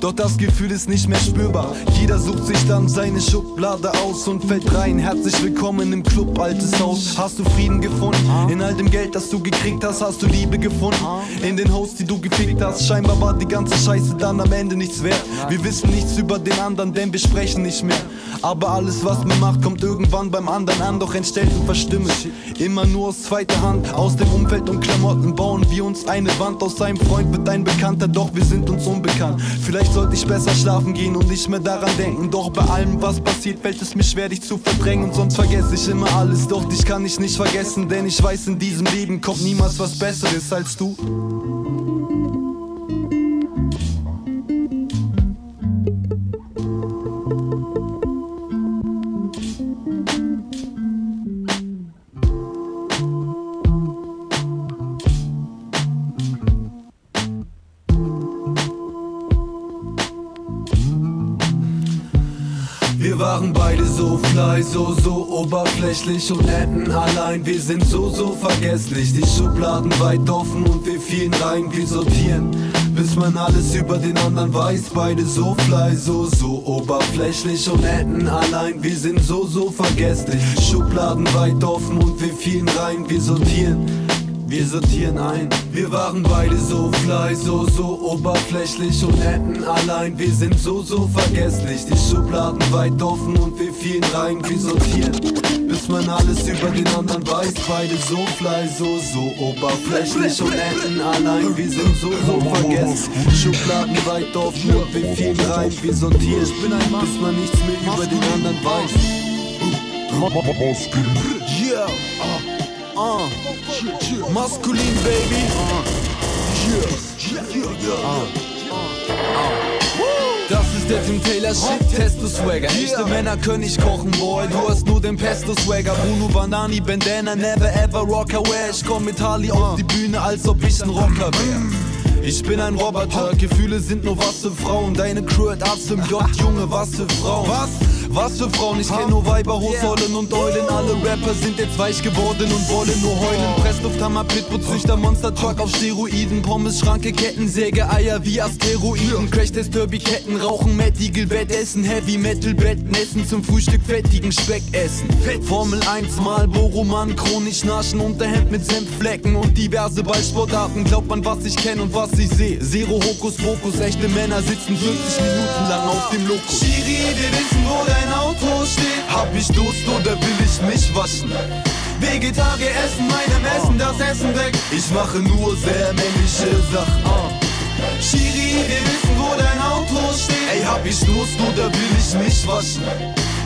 Doch das Gefühl ist nicht mehr spürbar. Jeder sucht sich dann seine Schublade aus und fällt rein. Herzlich willkommen im Club, altes Haus. Hast du Frieden gefunden? In all dem Geld, das du gekriegt hast, hast du Liebe gefunden? In den Hosts, die du gefickt hast, scheinbar war die ganze Scheiße dann am Ende nichts wert. Wir wissen nichts über den anderen, denn wir sprechen nicht mehr. Aber alles, was man macht, kommt irgendwann beim anderen an. Doch entstellt und verstimmt, immer nur aus zweiter Hand. Aus dem Umfeld und Klamotten bauen wir uns eine Wand. Aus einem Freund wird ein Bekannter, doch wir sind uns unbekannt. Vielleicht sollte ich besser schlafen gehen und nicht mehr daran denken. Doch bei allem, was passiert, fällt es mir schwer, dich zu verdrängen. Und sonst vergesse ich immer alles, doch dich kann ich nicht vergessen. Denn ich weiß, in diesem Leben kommt niemals was Besseres als du. waren beide so fly, so, so oberflächlich und hätten allein. Wir sind so, so vergesslich, die Schubladen weit offen und wir fielen rein, wir sortieren, bis man alles über den anderen weiß. Beide so fly, so, so oberflächlich und hätten allein. Wir sind so, so vergesslich, Schubladen weit offen und wir fielen rein, wir sortieren. Wir sortieren ein. Wir waren beide so fly, so, so oberflächlich und hätten allein. Wir sind so, so vergesslich, die Schubladen weit offen und wir fielen rein. Wir sortieren, bis man alles über den anderen weiß. Beide so fly, so, so oberflächlich und hätten allein. Wir sind so, so vergesslich, Schubladen weit offen und wir fielen rein. Wir sortieren, ich bin ein Mann, bis man nichts mehr über den anderen weiß. Yeah. Uh, maskulin, baby. Das ist der Tim Taylor Shit, Testo-Swagger. Echte Männer können nicht kochen, boy. Du hast nur den Pesto-Swagger. Bruno Banani, Bandana, never ever rocker wear. Ich komm mit Harley auf die Bühne, als ob ich ein Rocker wär. Ich bin ein Roboter, Gefühle sind nur was für Frauen. Deine Crew hat Arzt im J, Junge, was für Frauen. Was? Was für Frauen? Ich kenn nur Weiber, Hosollen und Eulen. Alle Rapper sind jetzt weich geworden und wollen nur heulen. Presslufthammer, Pitbull, Züchter, Monster-Truck auf Steroiden. Pommes, Schranke, Kettensäge, Eier wie Asteroiden. Crash-Test, Derby, Ketten, Rauchen, Mettigel, Bett essen. Heavy-Metal-Betten essen, zum Frühstück fettigen Speck essen. Formel eins, Marlboro, Mann, chronisch naschen. Unterhemd mit Senfflecken und diverse Ballsportarten. Glaubt man, was ich kenn und was ich seh, Zero Hokus Pokus, echte Männer sitzen vierzig Minuten lang auf dem Lokus. Schiri, wir wissen, wo dein Auto steht. Hab ich Durst oder will ich mich waschen? Vegetarier essen, meinem Essen das Essen weg. Ich mache nur sehr männliche Sachen. Schiri, wir wissen, wo dein Auto steht. Ey, hab ich Durst oder will ich mich waschen?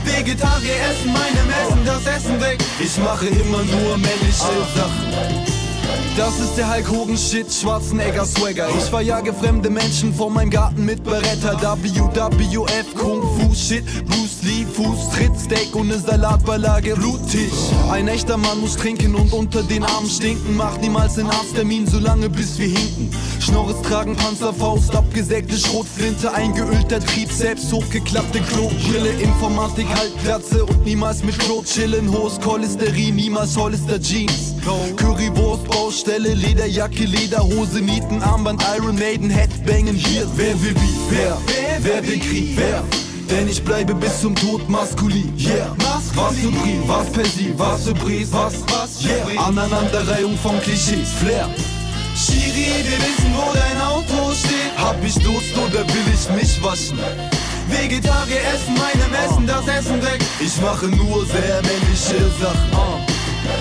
Vegetarier essen, meinem Essen das Essen weg. Ich mache immer nur männliche Sachen. Das ist der Hulk Hogan Shit, Schwarzenegger Swagger. Ich verjage fremde Menschen vor meinem Garten mit Beretta. W W F, Kung Fu Shit, Bruce Lee, Fuß, Tritt, Steak und eine Salatbeilage, blutig. Ein echter Mann muss trinken und unter den Armen stinken. Macht niemals den Arzttermin, solange bis wir hinken. Schnorres tragen, Panzerfaust, abgesägte Schrotflinte, eingeölter Trieb, selbst hochgeklappte Klobrille. Informatik, Haltplatze und niemals mit Klo chillen. Hohes Cholesterin, niemals Hollister Jeans. Currywurst, Baustelle, Lederjacke, Lederhose, Nieten, Armband, Iron Maiden, Headbangen hier. Wer will Beef? Wer? Wer will Krieg? Wer? Denn ich bleibe bis zum Tod maskulin. Yeah. Was für Brie, was Persil, was für Bries, was, was, yeah. Aneinanderreihung von Klischees, Flair. Schiri, wir wissen, wo dein Auto steht. Hab ich Durst oder will ich mich waschen? Vegetarier essen, meinem Essen das Essen weg. Ich mache nur sehr männliche Sachen.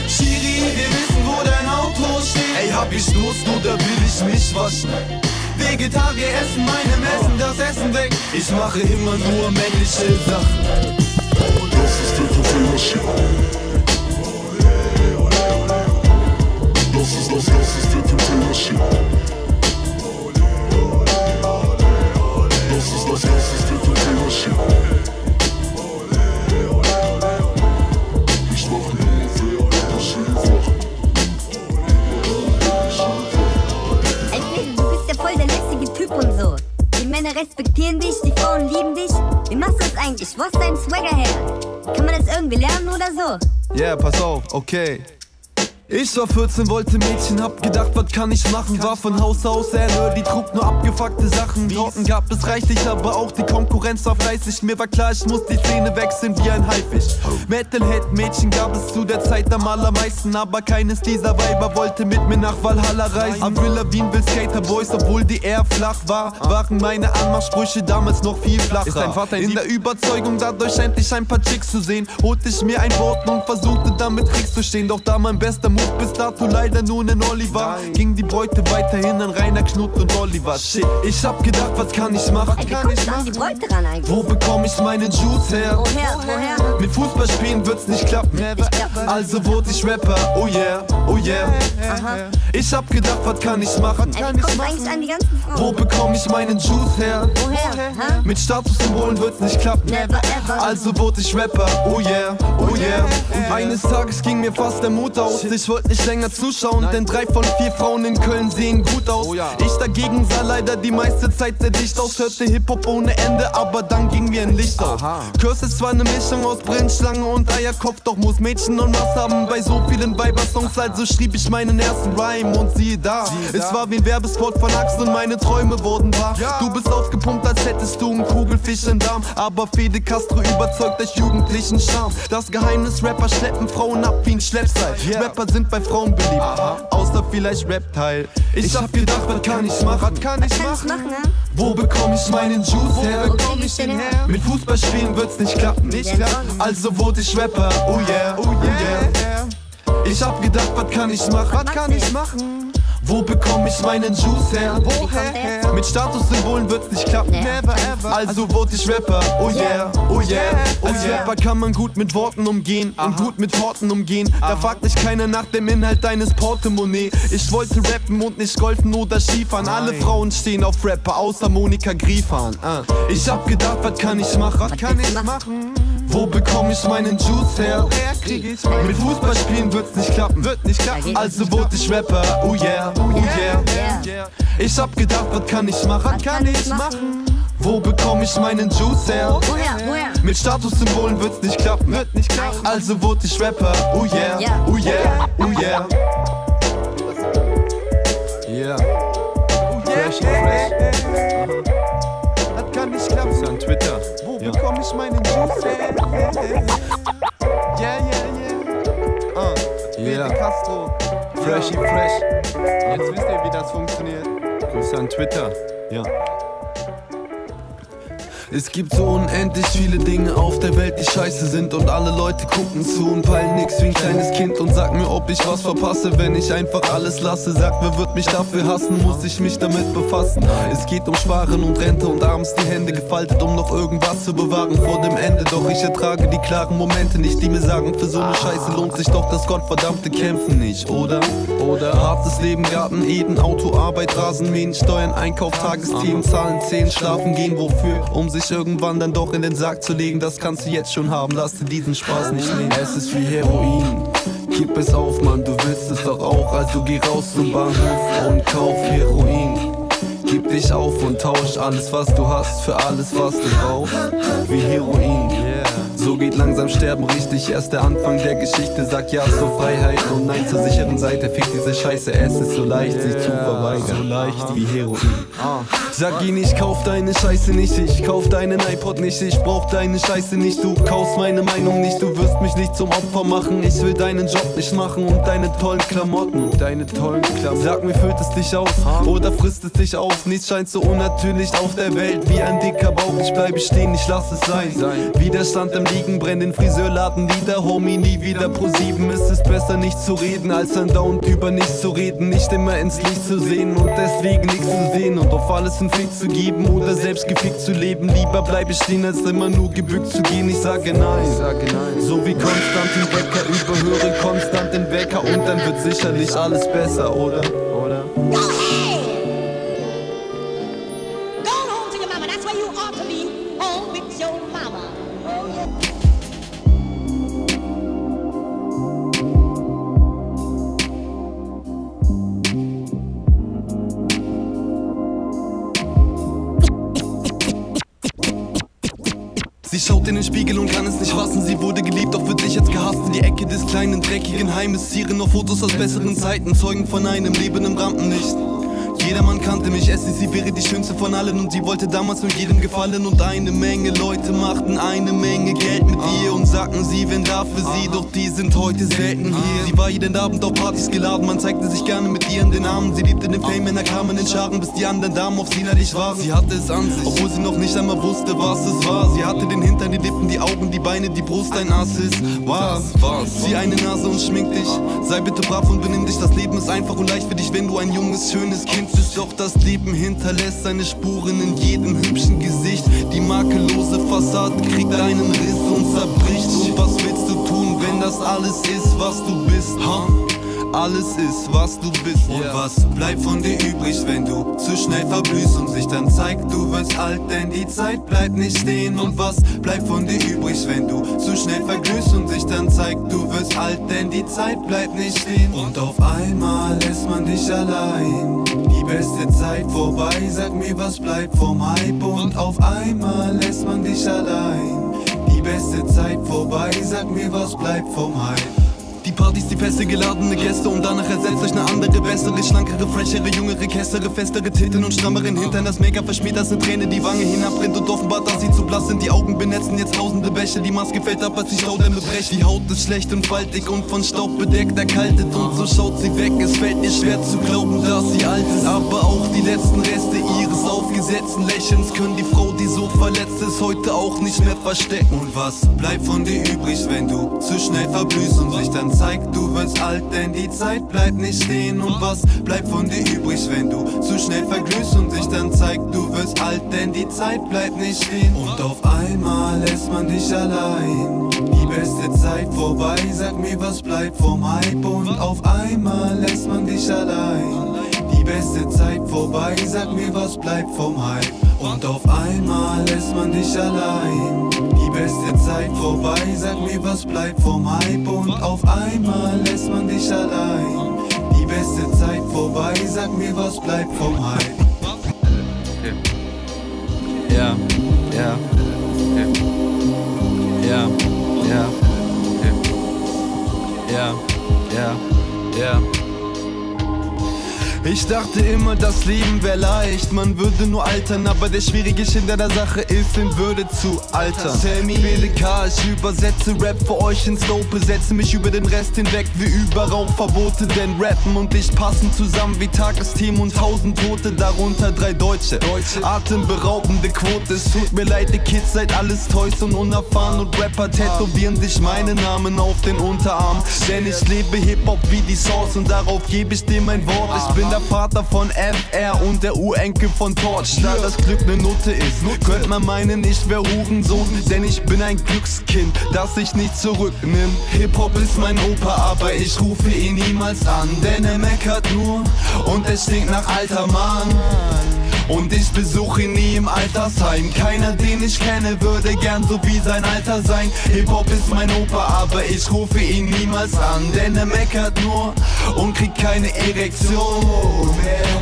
Schiri, wir wissen, wo dein Auto steht. Ey, hab ich Durst oder will ich mich waschen? Vegetarier essen, meinem Essen das Essen weg. Ich mache immer nur männliche Sachen. Das ist der Container-Shit. Das ist das, das ist der Container-Shit. Das ist das, das ist der Container-Shit. Die Männer respektieren dich, die Frauen lieben dich. Wie machst du das eigentlich? Wo ist dein Swagger her? Kann man das irgendwie lernen oder so? Ja, yeah, pass auf, okay. Ich war vierzehn, wollte Mädchen, hab gedacht, was kann ich machen? War von Haus aus Error, die trug nur abgefuckte Sachen. Torten gab es reichlich, aber auch die Konkurrenz war fleißig. Mir war klar, ich muss die Szene wechseln wie ein Haifisch. Metalhead-Mädchen gab es zu der Zeit am allermeisten, aber keines dieser Weiber wollte mit mir nach Valhalla reisen. Am Wien will Skaterboys, obwohl die eher flach war, waren meine Anmachsprüche damals noch viel flacher. Ist dein Vater in der Überzeugung, dadurch endlich ein paar Chicks zu sehen, holte ich mir ein Wort und versuchte damit Tricks zu stehen, doch da mein bester bis dato leider nur ein Olli war, ging die Beute weiterhin an Rainer, Knut und Oliver. Shit, ich hab gedacht, was kann ich machen? Ey, kann ich machen? Die ran wo bekomm ich meine Juice her? Woher, woher? Mit Fußballspielen wird's nicht klappen. Glaub, also wurde ich Rapper, oh yeah, oh yeah. Aha. Ich hab gedacht, was kann ich machen? Ey, kann ich machen? An die ganzen Frauen. Wo bekomm ich meinen Juice her? Woher? Mit Statussymbolen wird's nicht klappen. Never, also wurde ich Rapper, oh yeah, oh yeah. Und eines Tages ging mir fast der Mut aus. Ich Ich wollte nicht länger zuschauen, nein, denn drei von vier Frauen in Köln sehen gut aus. Oh ja. Ich dagegen sah leider die meiste Zeit sehr dicht aus. Hörte Hip-Hop ohne Ende, aber dann ging mir ein Licht auf. Curse ist zwar eine Mischung aus Brennschlange und Eierkopf, doch muss Mädchen und was haben bei so vielen Weibersongs. Also schrieb ich meinen ersten Rhyme und siehe da, siehe da. Es war wie ein Werbespot von Axt und meine Träume wurden wahr. Ja. Du bist aufgepumpt, als hättest du einen Kugelfisch im Darm. Aber Fede Castro überzeugt euch jugendlichen Charme. Das Geheimnis, Rapper schleppen Frauen ab wie ein Schleppseil. Yeah. Rapper sind bei Frauen beliebt, aha, außer vielleicht Reptile. Ich, ich hab gedacht, was kann ich machen? Was kann ich machen? Wo bekomm ich meinen Juice her? Wo bekomm ich den her? Mit Fußballspielen wird's nicht klappen. Nicht klappen. Also wurde ich Rapper, oh yeah, oh yeah. Ich hab gedacht, was kann ich machen? Was kann ich machen? Wo bekomm ich meinen Juice her? Woher? Mit Statussymbolen wird's nicht klappen. Never ever. Also wurde ich Rapper, oh yeah, oh yeah, oh yeah. Als Rapper kann man gut mit Worten umgehen, aha, und gut mit Worten umgehen. Aha. Da fragt dich keiner nach dem Inhalt deines Portemonnaie. Ich wollte rappen und nicht golfen oder Skifahren. Nein. Alle Frauen stehen auf Rapper, außer Monika Griefahn. Uh. Ich hab gedacht, was kann ich machen? Was kann ich machen? Wo bekomm ich meinen Juice her? Mit Fußballspielen wird's nicht klappen, wird nicht klappen. Also wurde ich Rapper, oh yeah, oh yeah. Ich hab gedacht, was kann ich machen? Was kann ich machen? Wo bekomm ich meinen Juice her? Mit Statussymbolen wird's nicht klappen, wird nicht klappen. Also wurde ich Rapper, oh yeah, oh yeah, oh yeah. Yeah. Fresh, fresh. Das kann nicht klappen. Das ist an Twitter. Wo bekomm ich meinen Juice her? Yeah, yeah, yeah. Ah, Fede Castro. Freshy fresh. Jetzt wisst ihr, wie das funktioniert. Grüße an Twitter. Ja. Es gibt so unendlich viele Dinge auf der Welt, die scheiße sind, und alle Leute gucken zu und peilen nix wie ein kleines Kind und sag mir, ob ich was verpasse, wenn ich einfach alles lasse. Sag, wer wird mich dafür hassen, muss ich mich damit befassen. Es geht um Sparen und Rente und abends die Hände gefaltet, um noch irgendwas zu bewahren vor dem Ende. Doch ich ertrage die klaren Momente nicht, die mir sagen, für so eine Scheiße lohnt sich doch das gottverdammte Kämpfen nicht, oder? Oder hartes Leben, Garten, Eden, Auto, Arbeit, Rasenmähen, Steuern, Einkauf, Tagesthemen, Zahlen, Zählen, Schlafen gehen, wofür? Um sich irgendwann dann doch in den Sarg zu legen, das kannst du jetzt schon haben, lass dir diesen Spaß nicht nehmen. Es ist wie Heroin, gib es auf, Mann, du willst es doch auch, also geh raus zum Bahnhof und kauf Heroin. Gib dich auf und tausch alles, was du hast, für alles, was du brauchst, wie Heroin. So geht langsam Sterben richtig, erst der Anfang der Geschichte. Sag ja zur Freiheit und nein zur sicheren Seite. Fick diese Scheiße, es ist so leicht, sich zu verweigern, so leicht wie Heroin. Sag ihn nicht, kauf deine Scheiße nicht, ich kauf deinen iPod nicht, ich brauch deine Scheiße nicht, du kaufst meine Meinung nicht, du wirst mich nicht zum Opfer machen. Ich will deinen Job nicht machen und deine tollen Klamotten, deine tollen Klamotten. Sag mir, füllt es dich aus oder frisst es dich auf? Nichts scheint so unnatürlich auf der Welt wie ein dicker Bauch. Ich bleibe stehen, ich lass es sein. Widerstand im Liegen, brenn den Friseurladen nieder, Homie, nie wieder pro sieben. Es ist besser nicht zu reden, als andauernd über nichts zu reden. Nicht immer ins Licht zu sehen und deswegen nichts zu sehen und auf alles einen Fick zu geben oder selbst gefickt zu leben. Lieber bleibe ich stehen, als immer nur gebückt zu gehen. Ich sage nein, so wie Konstantin Becker, überhöre Konstantin Becker und dann wird sicherlich alles besser, oder? Oder? Sie schaut in den Spiegel und kann es nicht fassen. Sie wurde geliebt, doch wird sich jetzt gehasst. In die Ecke des kleinen, dreckigen Heimes zieren noch Fotos aus besseren Zeiten, Zeugen von einem Leben im Rampenlicht. Jedermann kannte mich, es ist, sie wäre die schönste von allen und sie wollte damals nur jedem gefallen. Und eine Menge Leute machten eine Menge Geld mit ihr und sagten, sie wären da für sie, doch die sind heute selten hier. Sie war jeden Abend auf Partys geladen, man zeigte sich gerne mit ihr in den Armen. Sie liebte den Fame, Männer kamen in Scharen, bis die anderen Damen auf sie neidisch waren. Sie hatte es an sich, obwohl sie noch nicht einmal wusste, was es war. Sie hatte den Hintern, die Lippen, die Augen, die Beine, die Brust, ein Assist. Was? Was? Zieh eine Nase und schmink dich, sei bitte brav und benimm dich. Das Leben ist einfach und leicht für dich, wenn du ein junges, schönes Kind bist. Doch das Leben hinterlässt seine Spuren in jedem hübschen Gesicht. Die makellose Fassade kriegt einen Riss und zerbricht. Und was willst du tun, wenn das alles ist, was du bist? Ha? Alles ist, was du bist. Und was bleibt von dir übrig, wenn du zu schnell verblühst und sich dann zeigt, du wirst alt, denn die Zeit bleibt nicht stehen. Und was bleibt von dir übrig, wenn du zu schnell verglühst und sich dann zeigt, du wirst niemals alt, denn die Zeit bleibt nicht stehen. Und auf einmal lässt man dich allein. Die beste Zeit vorbei, sag mir, was bleibt vom Hype. Und auf einmal lässt man dich allein. Die beste Zeit vorbei, sag mir, was bleibt vom Hype. Die Partys, die Feste, geladene Gäste und danach ersetzt euch eine andere, bessere, schlankere, frechere, jüngere, kessere, festere Titten und strammeren Hintern. Das Make-up verschmiert, dass eine Träne die Wange hinabrinnt und offenbart, dass sie zu blass sind. Die Augen benetzen jetzt tausende Bäche, die Maske fällt ab, als die Staudämme brechen. Die Haut ist schlecht und faltig und von Staub bedeckt, erkaltet und so schaut sie weg. Es fällt ihr schwer zu glauben, dass sie alt ist, aber auch die letzten Reste ihres aufgesetzten Lächelns können die Frau, die so verletzt ist, heute auch nicht mehr verstecken. Und was bleibt von dir übrig, wenn du zu schnell verblühst und sich dann zeig, du wirst alt, denn die Zeit bleibt nicht stehen. Und was bleibt von dir übrig, wenn du zu schnell verglühst und dich dann zeig, du wirst alt, denn die Zeit bleibt nicht stehen. Und auf einmal lässt man dich allein. Die beste Zeit vorbei, sag mir, was bleibt vom Hype. Und auf einmal lässt man dich allein. Die beste Zeit vorbei, sag mir, was bleibt vom Hype. Und auf einmal lässt man dich allein. Die beste Zeit vorbei, sag mir, was bleibt vom Hype. Und auf einmal lässt man dich allein. Die beste Zeit vorbei, sag mir, was bleibt vom Hype. Ja, ja, ja, ja, ja, ja, ja. Ich dachte immer, das Leben wäre leicht, man würde nur altern, aber der schwierige hinter der Sache ist, in Würde zu altern. Sammy, Fede Castro, ich übersetze Rap für euch ins Dope, setze mich über den Rest hinweg wie über Rauchverbote, denn Rappen und ich passen zusammen wie Tagesthemen und tausend Tote, darunter drei Deutsche. Atemberaubende Quote, es tut mir leid, ihr Kids seid alles Toys und unerfahren und Rapper tätowieren sich meinen Namen auf den Unterarm, denn ich lebe Hip-Hop wie die Sauce und darauf gebe ich dir mein Wort. Ich bin der Vater von F R und der Urenkel von Torch. Da das Glück ne Nutte ist, könnte man meinen, ich wär Hurensohn, denn ich bin ein Glückskind, das ich nicht zurücknimm. Hip-Hop ist mein Opa, aber ich rufe ihn niemals an, denn er meckert nur und er stinkt nach alter Mann. Und ich besuche ihn nie im Altersheim. Keiner, den ich kenne, würde gern so wie sein Alter sein. Hip-Hop ist mein Opa, aber ich rufe ihn niemals an, denn er meckert nur und kriegt keine Erektion.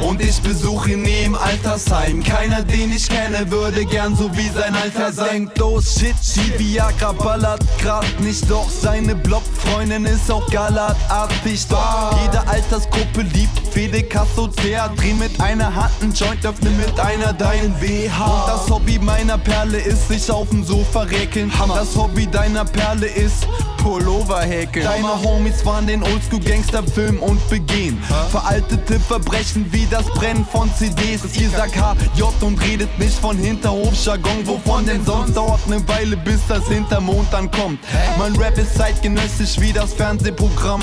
Und ich besuche ihn nie im Altersheim. Keiner, den ich kenne, würde gern so wie sein Alter sein. Oh shit, Viagra ballert grad nicht, doch seine Blockfreundin ist auch galatartig. Doch jede Altersgruppe liebt Fede Castro, dreh mit einer Hand einen Joint, öffne mit einer deinen W H. Und das Hobby meiner Perle ist sich auf dem Sofa räkeln. Das Hobby deiner Perle ist Pullover häkeln. Deine Homies waren den Oldschool-Gangster-Film und begehen veraltete Verbrechen wie das Brennen von C Ds. Ihr sagt H J und redet nicht von Hinterhofjargon. Wovon denn sonst? Dauert eine Weile, bis das Hintermond dann kommt. Mein Rap ist zeitgenössisch wie das Fernsehprogramm.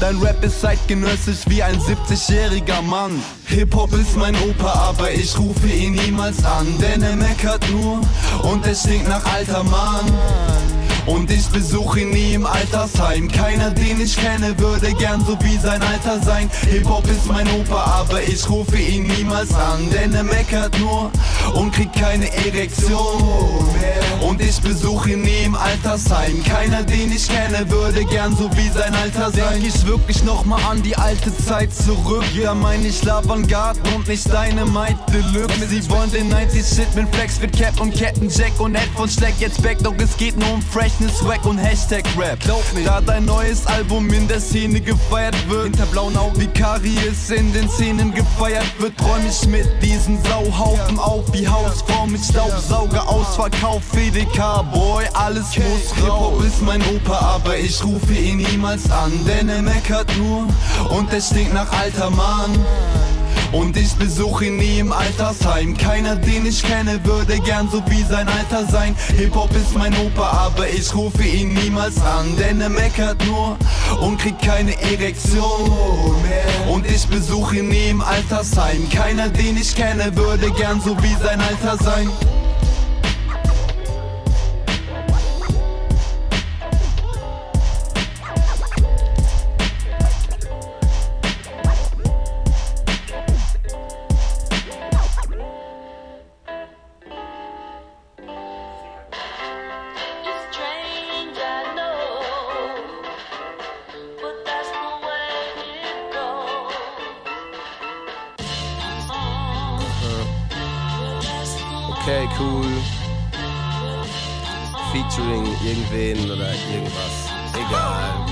Dein Rap ist zeitgenössisch wie ein siebzigjähriger Mann. Hip-Hop ist mein Opa, aber ich Ich rufe ihn niemals an, denn er meckert nur und er stinkt nach alter Mann. Und ich besuche ihn nie im Altersheim. Keiner, den ich kenne, würde gern so wie sein Alter sein. Hip-Hop ist mein Opa, aber ich rufe ihn niemals an, denn er meckert nur und kriegt keine Erektion. Und ich besuche ihn nie im Altersheim. Keiner, den ich kenne, würde gern so wie sein Alter sein. Denk ich wirklich nochmal an die alte Zeit zurück. Ja, mein ich Lavangard und nicht deine Maid Deluxe. Sie wollen den neunziger-Shit mit Flex, mit Cap und Kettenjack und Headphones schlägt jetzt back, doch es geht nur um Fresh. Swag und Hashtag Rap. Glaub nicht. Da dein neues Album in der Szene gefeiert wird, hinter blauen Augen wie Karies in den Szenen gefeiert wird, träum ich mit diesen Sauhaufen auf wie Hausfrau mit Staubsauger ausverkauft. Fede Cowboy, alles muss raus. Hip-Hop ist mein Opa, aber ich rufe ihn niemals an, denn er meckert nur und er stinkt nach alter Mann. Und ich besuche ihn nie im Altersheim. Keiner, den ich kenne, würde gern so wie sein Alter sein. Hip-Hop ist mein Opa, aber ich rufe ihn niemals an, denn er meckert nur und kriegt keine Erektion. Und ich besuche ihn nie im Altersheim. Keiner, den ich kenne, würde gern so wie sein Alter sein. okay, cool, featuring irgendwen oder irgendwas, egal.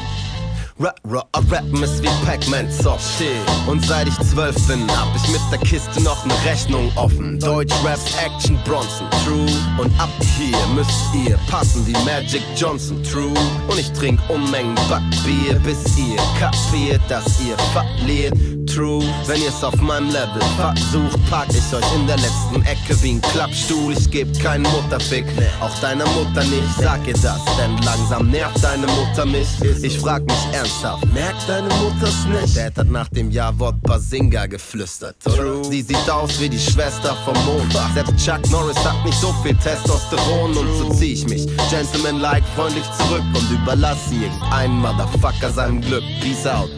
Rap, rap, rappen ist wie Pac-Man, so shit. Und seit ich zwölf bin, hab ich mit der Kiste noch ne Rechnung offen. Deutsch, Rap, Action, Bronson, true. Und ab hier müsst ihr passen wie Magic Johnson, true. Und ich trink Unmengen Backbier, bis ihr kapiert, dass ihr verliert, true. Wenn ihr's auf meinem Level versucht, pack ich euch in der letzten Ecke wie ein Klappstuhl. Ich geb keinen Mutterfick, auch deiner Mutter nicht. Sag ihr das, denn langsam nervt deine Mutter mich. Ich frag mich ernst, merkt deine Mutter's nicht? Dad hat nach dem Jahrwort Bazinga geflüstert. True. Sie sieht aus wie die Schwester vom Mond. Selbst Chuck Norris hat nicht so viel Testosteron. True. Und so zieh ich mich gentleman-like freundlich zurück und überlasse irgendeinen Motherfucker seinem Glück. Peace out.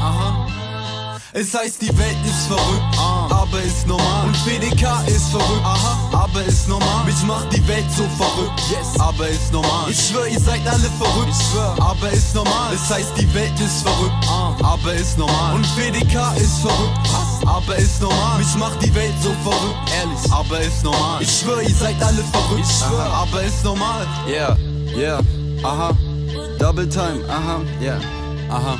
Aha. Es heißt, die Welt ist verrückt, ah, aber ist normal. Und FedeCast ist verrückt, aha, aber ist normal. Mich macht die Welt so verrückt, yes, aber ist normal. Ich schwör, ihr seid alle verrückt, ich schwör, aber ist normal. Es heißt, die Welt ist verrückt, ah, aber ist normal. Und FedeCast ist verrückt, was, aber ist normal. Mich macht die Welt so verrückt, ehrlich, aber ist normal. Ich schwör, ihr seid alle verrückt, ich schwör, aha, aber ist normal. Yeah, yeah, aha, Double Time, aha, yeah, aha.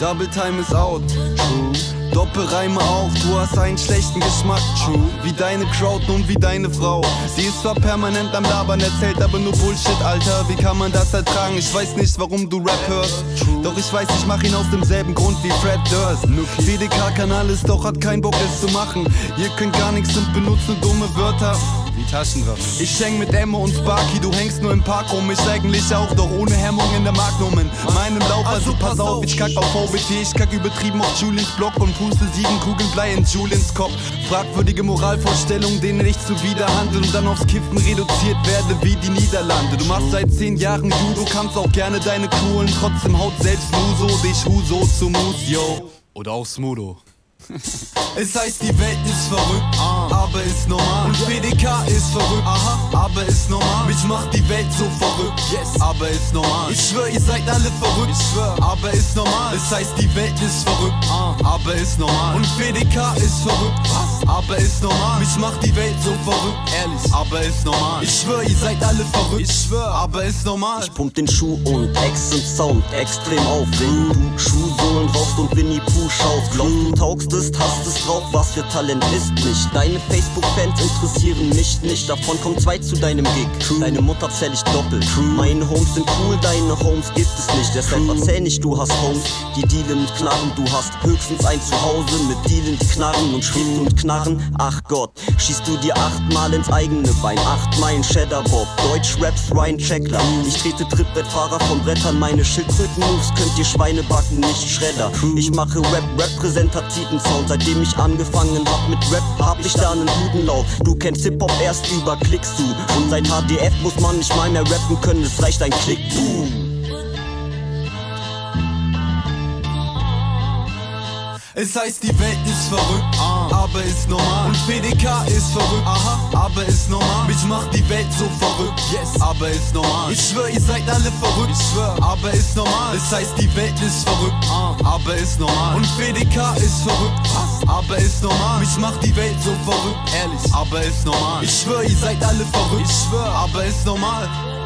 Double Time is out, true. Doppelreime auch, du hast einen schlechten Geschmack, true. Wie deine Crowd und wie deine Frau. Sie ist zwar permanent am Labern, erzählt aber nur Bullshit, Alter. Wie kann man das ertragen? Ich weiß nicht, warum du Rap hörst, true. Doch ich weiß, ich mach ihn aus demselben Grund wie Fred Durst. W D K-Kanal alles, doch hat keinen Bock es zu machen. Ihr könnt gar nichts und benutzt nur dumme Wörter wie Taschenwaffen. Ich häng mit Emme und Sparky, du hängst nur im Park rum. Ich eigentlich auch, doch ohne Hemmung in der Magnum. In meinem Lauf, also pass auf, ich kack auf V B T. Ich kack übertrieben auf Julians Block und puste sieben Kugeln Blei in Julians Kopf. Fragwürdige Moralvorstellungen, denen ich zuwiderhandle und dann aufs Kiffen reduziert werde wie die Niederlande. Du machst seit zehn Jahren Judo, kannst auch gerne deine Kugeln, trotzdem haut selbst Muso dich Huso zu Mus, yo. Oder auch Smudo. Es heißt, die Welt ist verrückt, ah, aber ist normal. Und FedeCast ist verrückt, aha, aber ist normal. Mich macht die Welt so verrückt, yes, aber ist normal. Ich schwör, ihr seid alle verrückt, ich schwör, aber ist normal. Es heißt, die Welt ist verrückt, ah, aber ist normal. Und FedeCast ist verrückt, was, aber ist normal. Mich macht die Welt so verrückt, ehrlich, aber ist normal. Ich schwör, ihr seid alle verrückt, ich schwör, aber ist normal. Ich pump den Schuh und Ex und Sound extrem auf. Wenn du Schuhsohlen rauchst und Winnie Pooh schaust, glaub du taugst es, hast es drauf, was für Talent ist nicht. Deine Facebook-Fans interessieren mich nicht, davon kommen zwei zu deinem Gig. True. Deine Mutter zähl ich doppelt. True. Meine Homes sind cool, deine Homes gibt es nicht. Deshalb erzähl nicht, du hast Homes, die dealen mit Knarren. Du hast höchstens ein Zuhause mit dealen, die knarren und schießt und knarren. Ach Gott, schießt du dir achtmal ins eigene Bein. Acht Meilen Shadowbob, Deutsch-Raps, Ryan Checkler. Ich trete Trittbrettfahrer von Brettern, meine Schildkröten-Moves könnt ihr Schweine backen, nicht Schredder. True. Ich mache Rap, repräsentativen Sound. Seitdem ich angefangen hab mit Rap, hab ich da einen guten Lauf. Du kennst Hip-Hop erst über Klicks, du. Und seit H D F muss man nicht mal mehr rappen können, es reicht ein Klick, du. Es heißt, die Welt ist verrückt, ah, aber ist normal. Und FedeCast ist verrückt, aha, aber ist normal. Mich macht die Welt so verrückt, yes, aber ist normal. Ich schwör, ihr seid alle verrückt, ich schwör, aber ist normal. Es heißt, die Welt ist verrückt, ah, aber ist normal. Und FedeCast ist verrückt, was, aber ist normal. Mich macht die Welt so verrückt, ehrlich, aber ist normal. Ich schwör, ihr seid alle verrückt, ich schwör, aber ist normal.